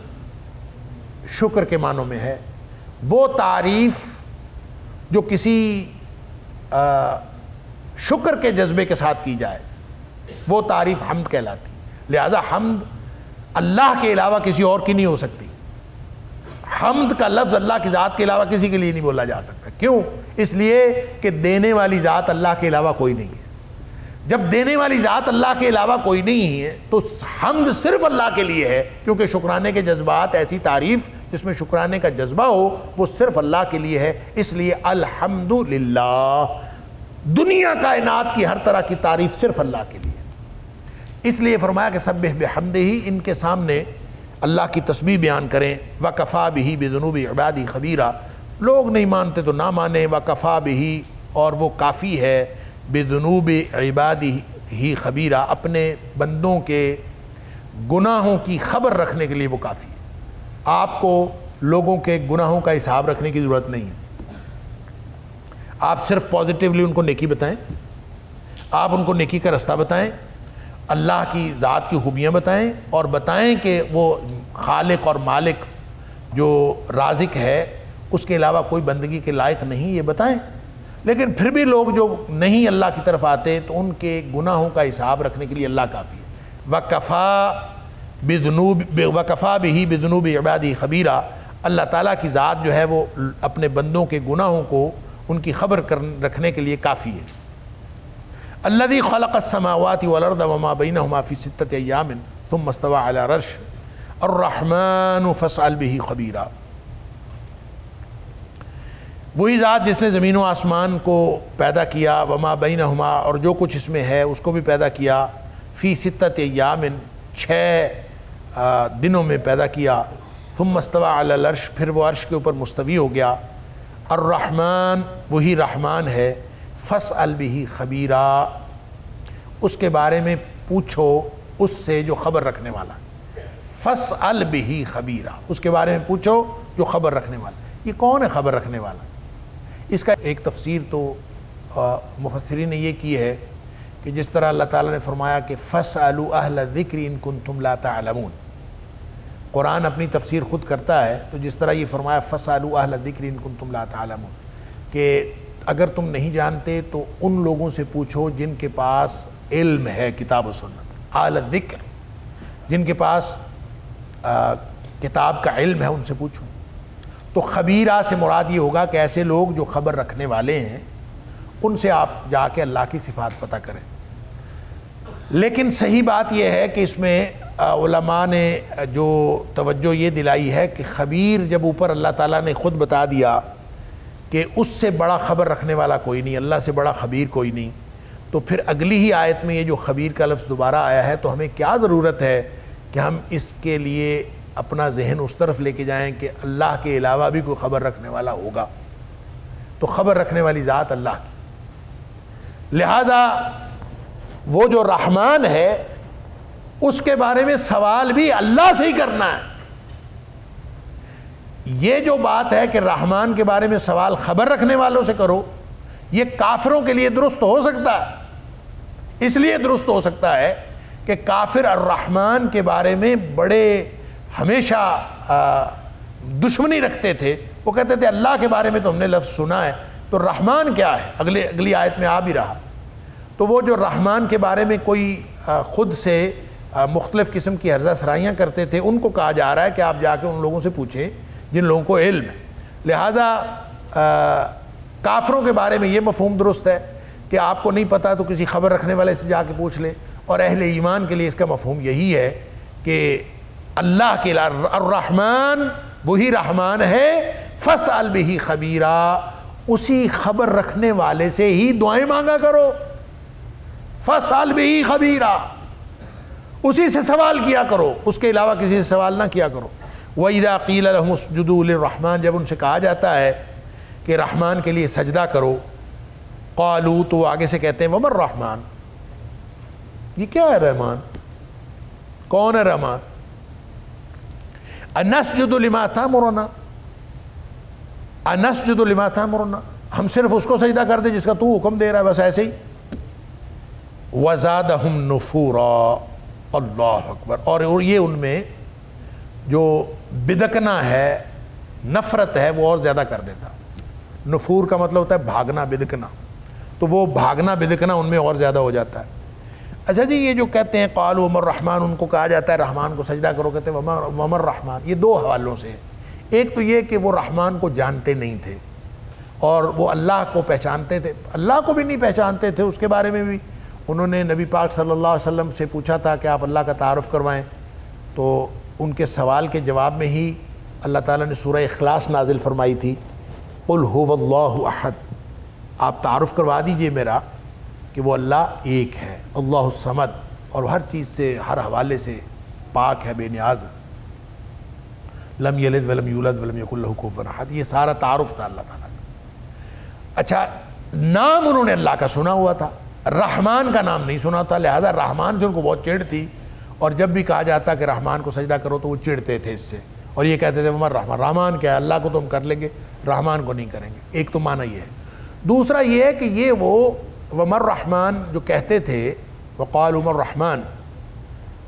शुक्र के मानों में है, वो तारीफ़ जो किसी शुक्र के जज्बे के साथ की जाए वो तारीफ़ हम्द कहलाती। लिहाजा हम्द अल्लाह के अलावा किसी और की नहीं हो सकती। हम्द का लफ्ज़ अल्लाह की ज़ात के अलावा किसी के लिए नहीं बोला जा सकता। क्यों? इसलिए कि देने वाली ज़ात अल्लाह के अलावा कोई नहीं है। जब देने वाली ज़ात अल्लाह के अलावा कोई नहीं है तो हम्द सिर्फ अल्लाह के लिए है, क्योंकि शुक्राने के जज्बात, ऐसी तारीफ़ जिसमें शुक्राने का जज्बा हो वो सिर्फ अल्लाह के लिए है। इसलिए अल्हम्दुलिल्लाह, दुनिया कायनात की हर तरह की तारीफ़ सिर्फ अल्लाह के लिए। इसलिए फरमाया कि सब्बिह बिहम्दिही, इनके सामने अल्लाह की तस्बीह बयान करें। वकफ़ा बिही बिज़ुनूबि इबादी खबीरा, लोग नहीं मानते तो ना माने, वकफ़ा बिही और वो काफ़ी है बिज़ुनूबि इबादी ही खबीरा, अपने बंदों के गुनाहों की खबर रखने के लिए वो काफ़ी है। आपको लोगों के गुनाहों का हिसाब रखने की ज़रूरत नहीं है। आप सिर्फ पॉजिटिवली उनको नेकी बताएं, आप उनको नेकी का रास्ता बताएं, अल्लाह की ज़ात की खूबियाँ बताएं और बताएं कि वो खालिक और मालिक जो राज़िक है, उसके अलावा कोई बंदगी के लायक नहीं, ये बताएं। लेकिन फिर भी लोग जो नहीं अल्लाह की तरफ आते तो उनके गुनाहों का हिसाब रखने के लिए अल्लाह काफ़ी है। वकफ़ा बिही बिज़ुनूबि इबादी खबीरा, अल्लाह ताला की ज़ात जो है वो अपने बंदों के गुनाहों को उनकी खबर रखने के लिए काफ़ी है। अल्लज़ी ख़लक़स समावाति वल अर्ज़ वमा बैनहुमा फ़ी सित्तति अय्यामिन थुम्मा इस्तवा अला अर्श अर्रहमानु फ़स्अल बिही ख़बीरा, वही ज़ात जिसने ज़मीन व आसमान को पैदा किया, वमा बैनहुमा और जो कुछ इसमें है उसको भी पैदा किया, फ़ी सित्तति अय्यामिन 6 दिनों में पैदा किया, थुम्मा इस्तवा अला अर्श फिर वो अर्श के ऊपर मुस्तवी हो गया, अर्रहमान वही रहमान है, फ़स्अल बिही ख़बीरा उसके बारे में पूछो उससे जो खबर रखने वाला, फ़स्अल बिही ख़बीरा उसके बारे में पूछो जो खबर रखने वाला। ये कौन है खबर रखने वाला? इसका एक तफसीर तो मुफस्सिरीन ने ये की है कि जिस तरह अल्लाह ताला ने फरमाया कि फ़स्अलू अहल ज़िक्र इन कुंतुम ला तालमून, कुरान अपनी तफसीर ख़ुद करता है, तो जिस तरह ये फरमाया फ़स्अलू अहल ज़िक्र इन कुंतुम ला तालमून कि अगर तुम नहीं जानते तो उन लोगों से पूछो जिनके पास इल्म है किताब और सुन्नत, अहल ज़िक्र जिनके पास किताब का इल्म है उनसे पूछो। तो ख़बीरा से मुराद ये होगा कि ऐसे लोग जो ख़बर रखने वाले हैं उनसे आप जाके अल्लाह की सिफ़ात पता करें। लेकिन सही बात यह है कि इसमें उलमा ने जो तवज्जो ये दिलाई है कि ख़बीर जब ऊपर अल्लाह ताला ने ख़ुद बता दिया कि उससे बड़ा ख़बर रखने वाला कोई नहीं, अल्लाह से बड़ा ख़बीर कोई नहीं, तो फिर अगली ही आयत में ये जो ख़बीर का लफ्ज़ दोबारा आया है तो हमें क्या ज़रूरत है कि हम इसके लिए अपना जहन उस तरफ लेके जाएं कि अल्लाह के अलावा भी कोई ख़बर रखने वाला होगा। तो ख़बर रखने वाली ज़ात अल्लाह की, लिहाजा वो जो रहमान है उसके बारे में सवाल भी अल्लाह से ही करना है। ये जो बात है कि रहमान के बारे में सवाल ख़बर रखने वालों से करो, ये काफिरों के लिए दुरुस्त हो सकता है। इसलिए दुरुस्त हो सकता है कि काफिर और रहमान के बारे में बड़े हमेशा दुश्मनी रखते थे। वो कहते थे अल्लाह के बारे में तो हमने लफ्ज़ सुना है, तो रहमान क्या है? अगली आयत में आ भी रहा। तो वो जो रहमान के बारे में कोई ख़ुद से मुख्तलिफ़ किस्म की हर्जा सराइयाँ करते थे, उनको कहा जा रहा है कि आप जाके उन लोगों से पूछें जिन लोगों को इल्म है। लिहाजा काफरों के बारे में ये मफहूम दुरुस्त है कि आपको नहीं पता तो किसी ख़बर रखने वाले से जाके पूछ लें, और अहले ईमान के लिए इसका मफहूम यही है कि अल्लाह के रहमान वही रहमान है, फ़स्अल बिही ख़बीरा उसी ख़बर रखने वाले से ही दुआएँ मांगा करो, फ़स्अल बिही ख़बीरा उसी से सवाल किया करो, उसके अलावा किसी से सवाल ना किया करो। वइज़ा क़ील लहुम उसजुदू लिर्रहमान, जब उनसे कहा जाता है कि रहमान के लिए सजदा करो, क़ालू तो आगे से कहते हैं वमर रहमान ये क्या है रहमान, कौन है रहमान? अनस्जुदु लिमा तामुरना, अनस्जुदु लिमा तामुरना, हम सिर्फ उसको सजदा कर दे जिसका तू हुक्म दे रहा है, बस ऐसे ही। वज़ादहुम नुफूरा, अल्लाह अकबर। और ये उनमें जो बिदकना है, नफरत है, वो और ज़्यादा कर देता। नफूर का मतलब होता है भागना, बिदकना, तो वो भागना बिदकना उनमें और ज़्यादा हो जाता है। अच्छा जी, ये जो कहते हैं क़ालू उमर रहमान, उनको कहा जाता है रहमान को सजदा करो, कहते हैं उमर रहमान। ये दो हवालों से है, एक तो ये कि वो रहमान को जानते नहीं थे और वो अल्लाह को पहचानते थे, अल्लाह को भी नहीं पहचानते थे। उसके बारे में भी उन्होंने नबी पाक सल्लल्लाहु अलैहि वसल्लम से पूछा था कि आप अल्लाह का तारुफ़ करवाएँ, तो उनके सवाल के जवाब में ही अल्लाह ताला ने सूरह इखलास नाजिल फरमाई थी, कुल हुवल्लाहु अहद, आप तारुफ़ करवा दीजिए मेरा कि वो अल्लाह एक है, अल्लाहु समद, और हर चीज़ से, हर हवाले से पाक है, बेनियाज, लम यलिद वलम यूलद वलम यकुल लहू कुफुवन अहद। ये सारा तारुफ़ था अल्लाह ताला का। अच्छा, नाम उन्होंने अल्लाह का सुना हुआ था, रहमान का नाम नहीं सुना था, लिहाजा रहमान से उनको बहुत चिढ़ थी। और जब भी कहा जाता कि रहमान को सजदा करो तो वो चिढ़ते थे इससे, और ये कहते थे उमर रहमान, रहमान क्या है, अल्लाह को तो हम कर लेंगे, रहमान को नहीं करेंगे। एक तो माना ये है। दूसरा ये है कि ये वो उमर रहमान जो कहते थे, वक़ाल उमर रहमान,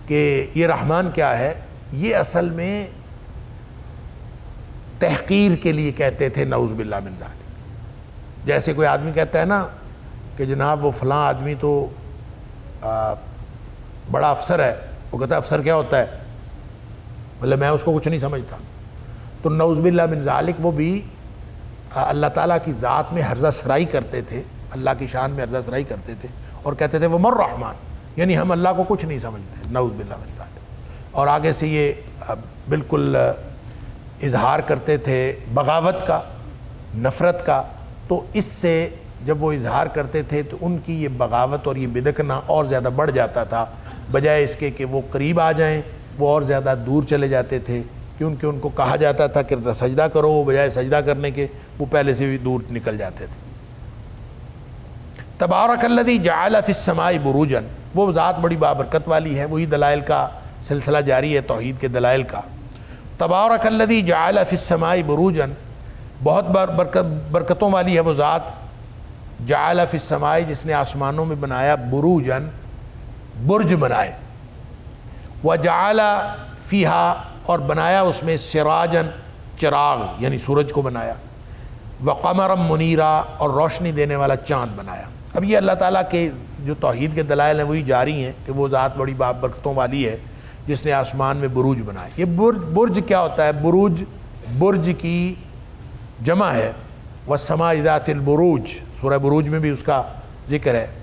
कि ये रहमान क्या है, ये असल में तहक़ीर के लिए कहते थे, नऊज़ बिल्लाह मिन ज़ालिक। जैसे कोई आदमी कहता है ना कि जनाब वो फ़लाँ आदमी तो बड़ा अफसर है, वो कहता है अफसर क्या होता है, मतलब मैं उसको कुछ नहीं समझता। तो नऊज़ बिल्लाह मिन ज़ालिक, वो भी अल्लाह ताला की ज़ात में हर्जा सराई करते थे, अल्लाह की शान में हर्जा सराई करते थे, और कहते थे वो मर रहमान, यानी हम अल्लाह को कुछ नहीं समझते, नऊज़ बिल्लाह मिन ज़ालिक। और आगे से ये बिल्कुल इजहार करते थे बगावत का, नफ़रत का। तो इससे जब वो इजहार करते थे तो उनकी ये बगावत और ये बिदकना और ज़्यादा बढ़ जाता था, बजाय इसके कि वो करीब आ जाएँ, वो और ज़्यादा दूर चले जाते थे। क्योंकि उनको कहा जाता था कि सजदा करो, बजाय सजदा करने के वो पहले से भी दूर निकल जाते थे। तबारकल्लज़ी जअल फ़िस्समाई बुरूजन, वो ज़ात बड़ी बाबरकत वाली है, वही दलाइल का सिलसिला जारी है, तौहीद के दलाइल का। तबारकल्लज़ी जअल फ़िस्समाई बुरूजन, बहुत बरकतों वाली है वो ज़ात, जअल फ़िस्समाई, जिसने आसमानों में बनाया बुरूजन, बुर्ज बनाए, व जअला फ़ीहा, और बनाया उसमें सिराजन, चिराग, यानी सूरज को बनाया, व क़मरम मुनीरा, और रोशनी देने वाला चाँद बनाया। अब ये अल्लाह ताला के जो तौहीद के दलाइल हैं वही जारी हैं कि वो ज़ात बड़ी बाबरकतों वाली है जिसने आसमान में बुरूज बनाया। ये बुर्ज क्या होता है? बुरूज बुर्ज की जमा है, व समाई ज़ातिल बुरूज, सूरह बुरूज में भी उसका ज़िक्र है।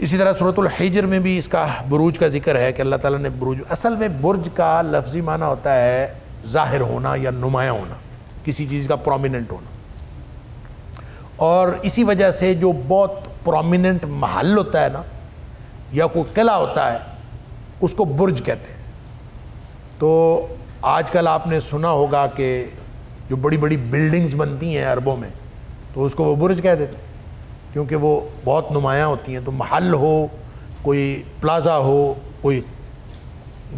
इसी तरह सूरतुल हिजर में भी इसका बुरूज का जिक्र है कि अल्लाह ताला ने बुरूज, असल में बुर्ज का लफ्ज़ी माना होता है ज़ाहिर होना या नुमाया होना, किसी चीज़ का प्रोमिनेंट होना। और इसी वजह से जो बहुत प्रोमिनेंट महल होता है ना, या कोई किला होता है, उसको बुर्ज कहते हैं। तो आजकल आपने सुना होगा कि जो बड़ी बड़ी बिल्डिंग्स बनती हैं अरबों में, तो उसको वो बुर्ज कह देते हैं, क्योंकि वो बहुत नुमायाँ होती हैं। तो महल हो, कोई प्लाज़ा हो, कोई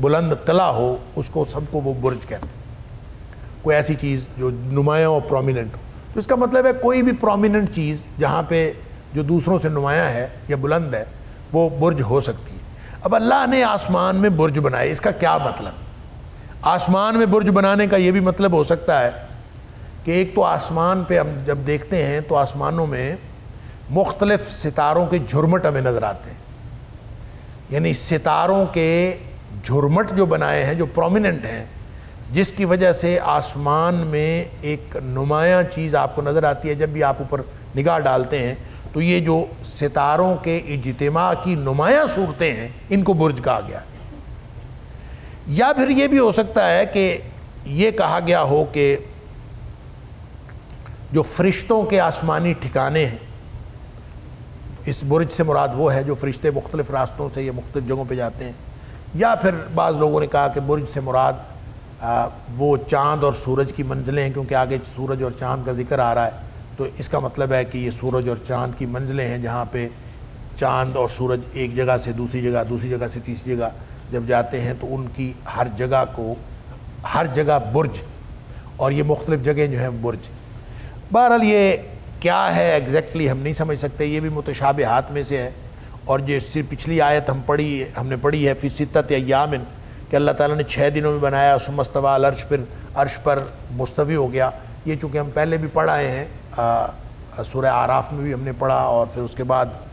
बुलंद किला हो, उसको सबको वो बुर्ज कहते हैं, कोई ऐसी चीज़ जो नुमायाँ हो, प्रोमिनेंट हो। तो इसका मतलब है कोई भी प्रोमिनेंट चीज़ जहाँ पे जो दूसरों से नुमायाँ है या बुलंद है, वो बुर्ज हो सकती है। अब अल्लाह ने आसमान में बुर्ज बनाए, इसका क्या मतलब? आसमान में बुर्ज बनाने का ये भी मतलब हो सकता है कि एक तो आसमान पर हम जब देखते हैं तो आसमानों में मुख्तलिफ़ सितारों के झुरमट हमें नज़र आते हैं, यानी सितारों के झुरमट जो बनाए हैं, जो प्रोमिनेंट हैं, जिसकी वजह से आसमान में एक नुमाया चीज़ आपको नज़र आती है। जब भी आप ऊपर निगाह डालते हैं तो ये जो सितारों के इज्तिमा की नुमाया सूरतें हैं, इनको बुर्ज कहा गया। या फिर ये भी हो सकता है कि ये कहा गया हो कि जो फरिश्तों के आसमानी ठिकाने हैं, इस बुर्ज से मुराद वो है जो फरिश्ते मुख्तलिफ़ रास्तों से या मुख्तलिफ़ जगहों पे जाते हैं। या फिर बाज़ लोगों ने कहा कि बुर्ज से मुराद वो चाँद और सूरज की मंजिलें हैं, क्योंकि आगे सूरज और चाँद का जिक्र आ रहा है, तो इसका मतलब है कि ये सूरज और चाँद की मंजिलें हैं जहाँ पे चांद और सूरज एक जगह से दूसरी जगह, दूसरी जगह से तीसरी जगह जब जाते हैं तो उनकी हर जगह बुर्ज, और ये मुख्तलिफ़ जगह जो हैं बुर्ज। बहरहाल ये क्या है एग्जैक्टली हम नहीं समझ सकते, ये भी मुतशाबिहात में से है। और जो इससे पिछली आयत हमने पढ़ी है फ़ी सित्तति अय्यामिन, कि अल्लाह ताला ने 6 दिनों में बनाया, सुम्मा इस्तवा अल अर्श, फिर अर्श पर मुस्तवी हो गया। ये चूँकि हम पहले भी पढ़ाए हैं, सूरह आराफ में भी हमने पढ़ा और फिर उसके बाद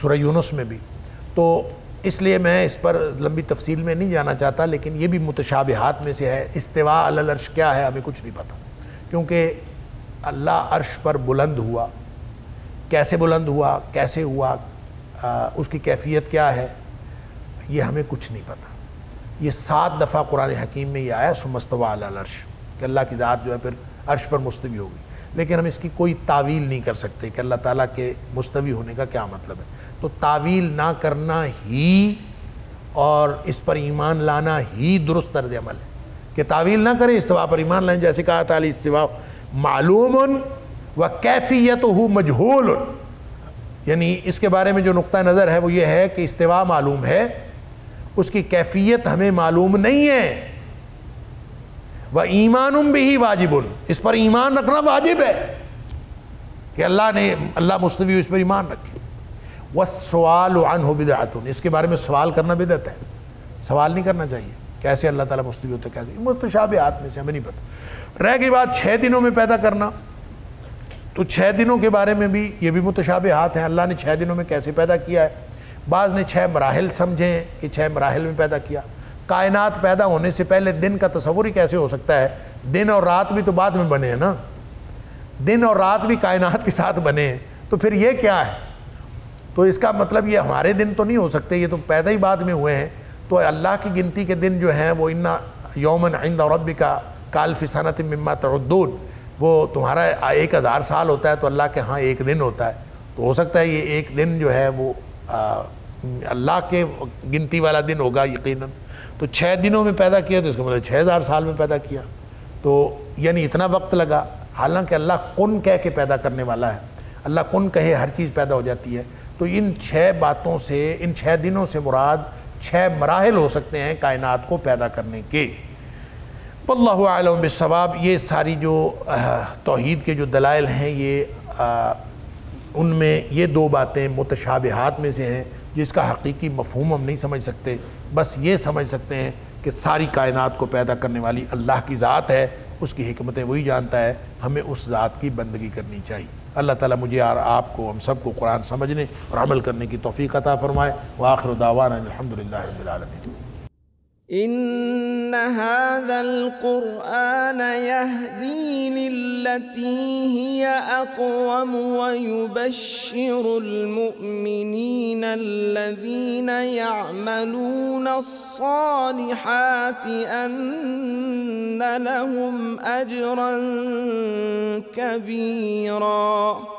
सूरह यूनुस में भी, तो इसलिए मैं इस पर लंबी तफसील में नहीं जाना चाहता। लेकिन ये भी मुतशाबिहात में से है। इस्तिवा अल अर्श क्या है हमें कुछ नहीं पता, क्योंकि अल्लाह अर्श पर बुलंद हुआ, कैसे बुलंद हुआ, कैसे हुआ, उसकी कैफियत क्या है, ये हमें कुछ नहीं पता। ये 7 दफ़ा कुरान हकीम में ये आया सुम्मा इस्तवा अल अर्श, कि अल्लाह की ज़ात जो है फिर अर्श पर मुस्तवी होगी। लेकिन हम इसकी कोई तावील नहीं कर सकते कि अल्लाह ताला के मुस्तवी होने का क्या मतलब है। तो तावील ना करना ही और इस पर ईमान लाना ही दुरुस्त तर्ज अमल है, कि तावील ना करें, इस्तवा पर ईमान लाएँ। जैसे कहा ताली इस्तवा मालूम व कैफियतहु मजहूल, यानी इसके बारे में जो नुक्ता नज़र है वो ये है कि इस्तिवा मालूम है, उसकी कैफियत हमें मालूम नहीं है। व ईमान बिही वाजिबुन, इस पर ईमान रखना वाजिब है कि अल्लाह मुस्तवी, इस पर ईमान रखे। व सवाल अन्हु बिदअतुन, इसके बारे में सवाल करना बिदअत है, सवाल नहीं करना चाहिए कैसे अल्लाह ताला मुस्तवी होता है, कैसे। मुतशाबिहात में से हमें नहीं पता। रह गई बात 6 दिनों में पैदा करना, तो 6 दिनों के बारे में भी ये भी मुतशाबिहात हैं। अल्लाह ने 6 दिनों में कैसे पैदा किया है, बाज़ ने 6 मराहिल समझे हैं कि 6 मराहिल में पैदा किया। कायनात पैदा होने से पहले दिन का तस्वुर ही कैसे हो सकता है, दिन और रात भी तो बाद में बने हैं ना, दिन और रात भी कायनात के साथ बने हैं, तो फिर ये क्या है। तो इसका मतलब ये हमारे दिन तो नहीं हो सकते, ये तो पैदा ही बाद में हुए हैं। तो अल्लाह की गिनती के दिन जो हैं वो इन्ना यौमन इंद रब्बिका काल्फि सनतिम मिम्मा तअद्दून, वो तुम्हारा 1000 साल होता है तो अल्लाह के यहाँ 1 दिन होता है। तो हो सकता है ये 1 दिन जो है वो अल्लाह के गिनती वाला दिन होगा यकीनन। तो 6 दिनों में पैदा किया तो इसका मतलब 6000 साल में पैदा किया, तो यानी इतना वक्त लगा। हालांकि अल्लाह कुन कह के पैदा करने वाला है, अल्लाह कुन कहे हर चीज़ पैदा हो जाती है। तो इन 6 बातों से, इन 6 दिनों से मुराद 6 मराहिल हो सकते हैं कायनात को पैदा करने के। वल्लाहु आलम बिस्सवाब। ये सारी जो तौहीद के जो दलाइल हैं ये उनमें ये 2 बातें मुतशाबिहात में से हैं, जिसका हकीकी मफहूम हम नहीं समझ सकते। बस ये समझ सकते हैं कि सारी कायनात को पैदा करने वाली अल्लाह की ज़ात है, उसकी हिकमतें वही जानता है, हमें उस ज़ात की बंदगी करनी चाहिए। अल्लाह ताला मुझे और आपको, हम सबको कुरान समझने और अमल करने की तौफीक अता फ़रमाए। आखिर दावाना अल्हम्दुलिल्लाहि रब्बिल आलमीन। إن هذا القرآن يهدي للتي هي أقوم ويبشر المؤمنين الذين يعملون الصالحات أن لهم أجرا كبيرا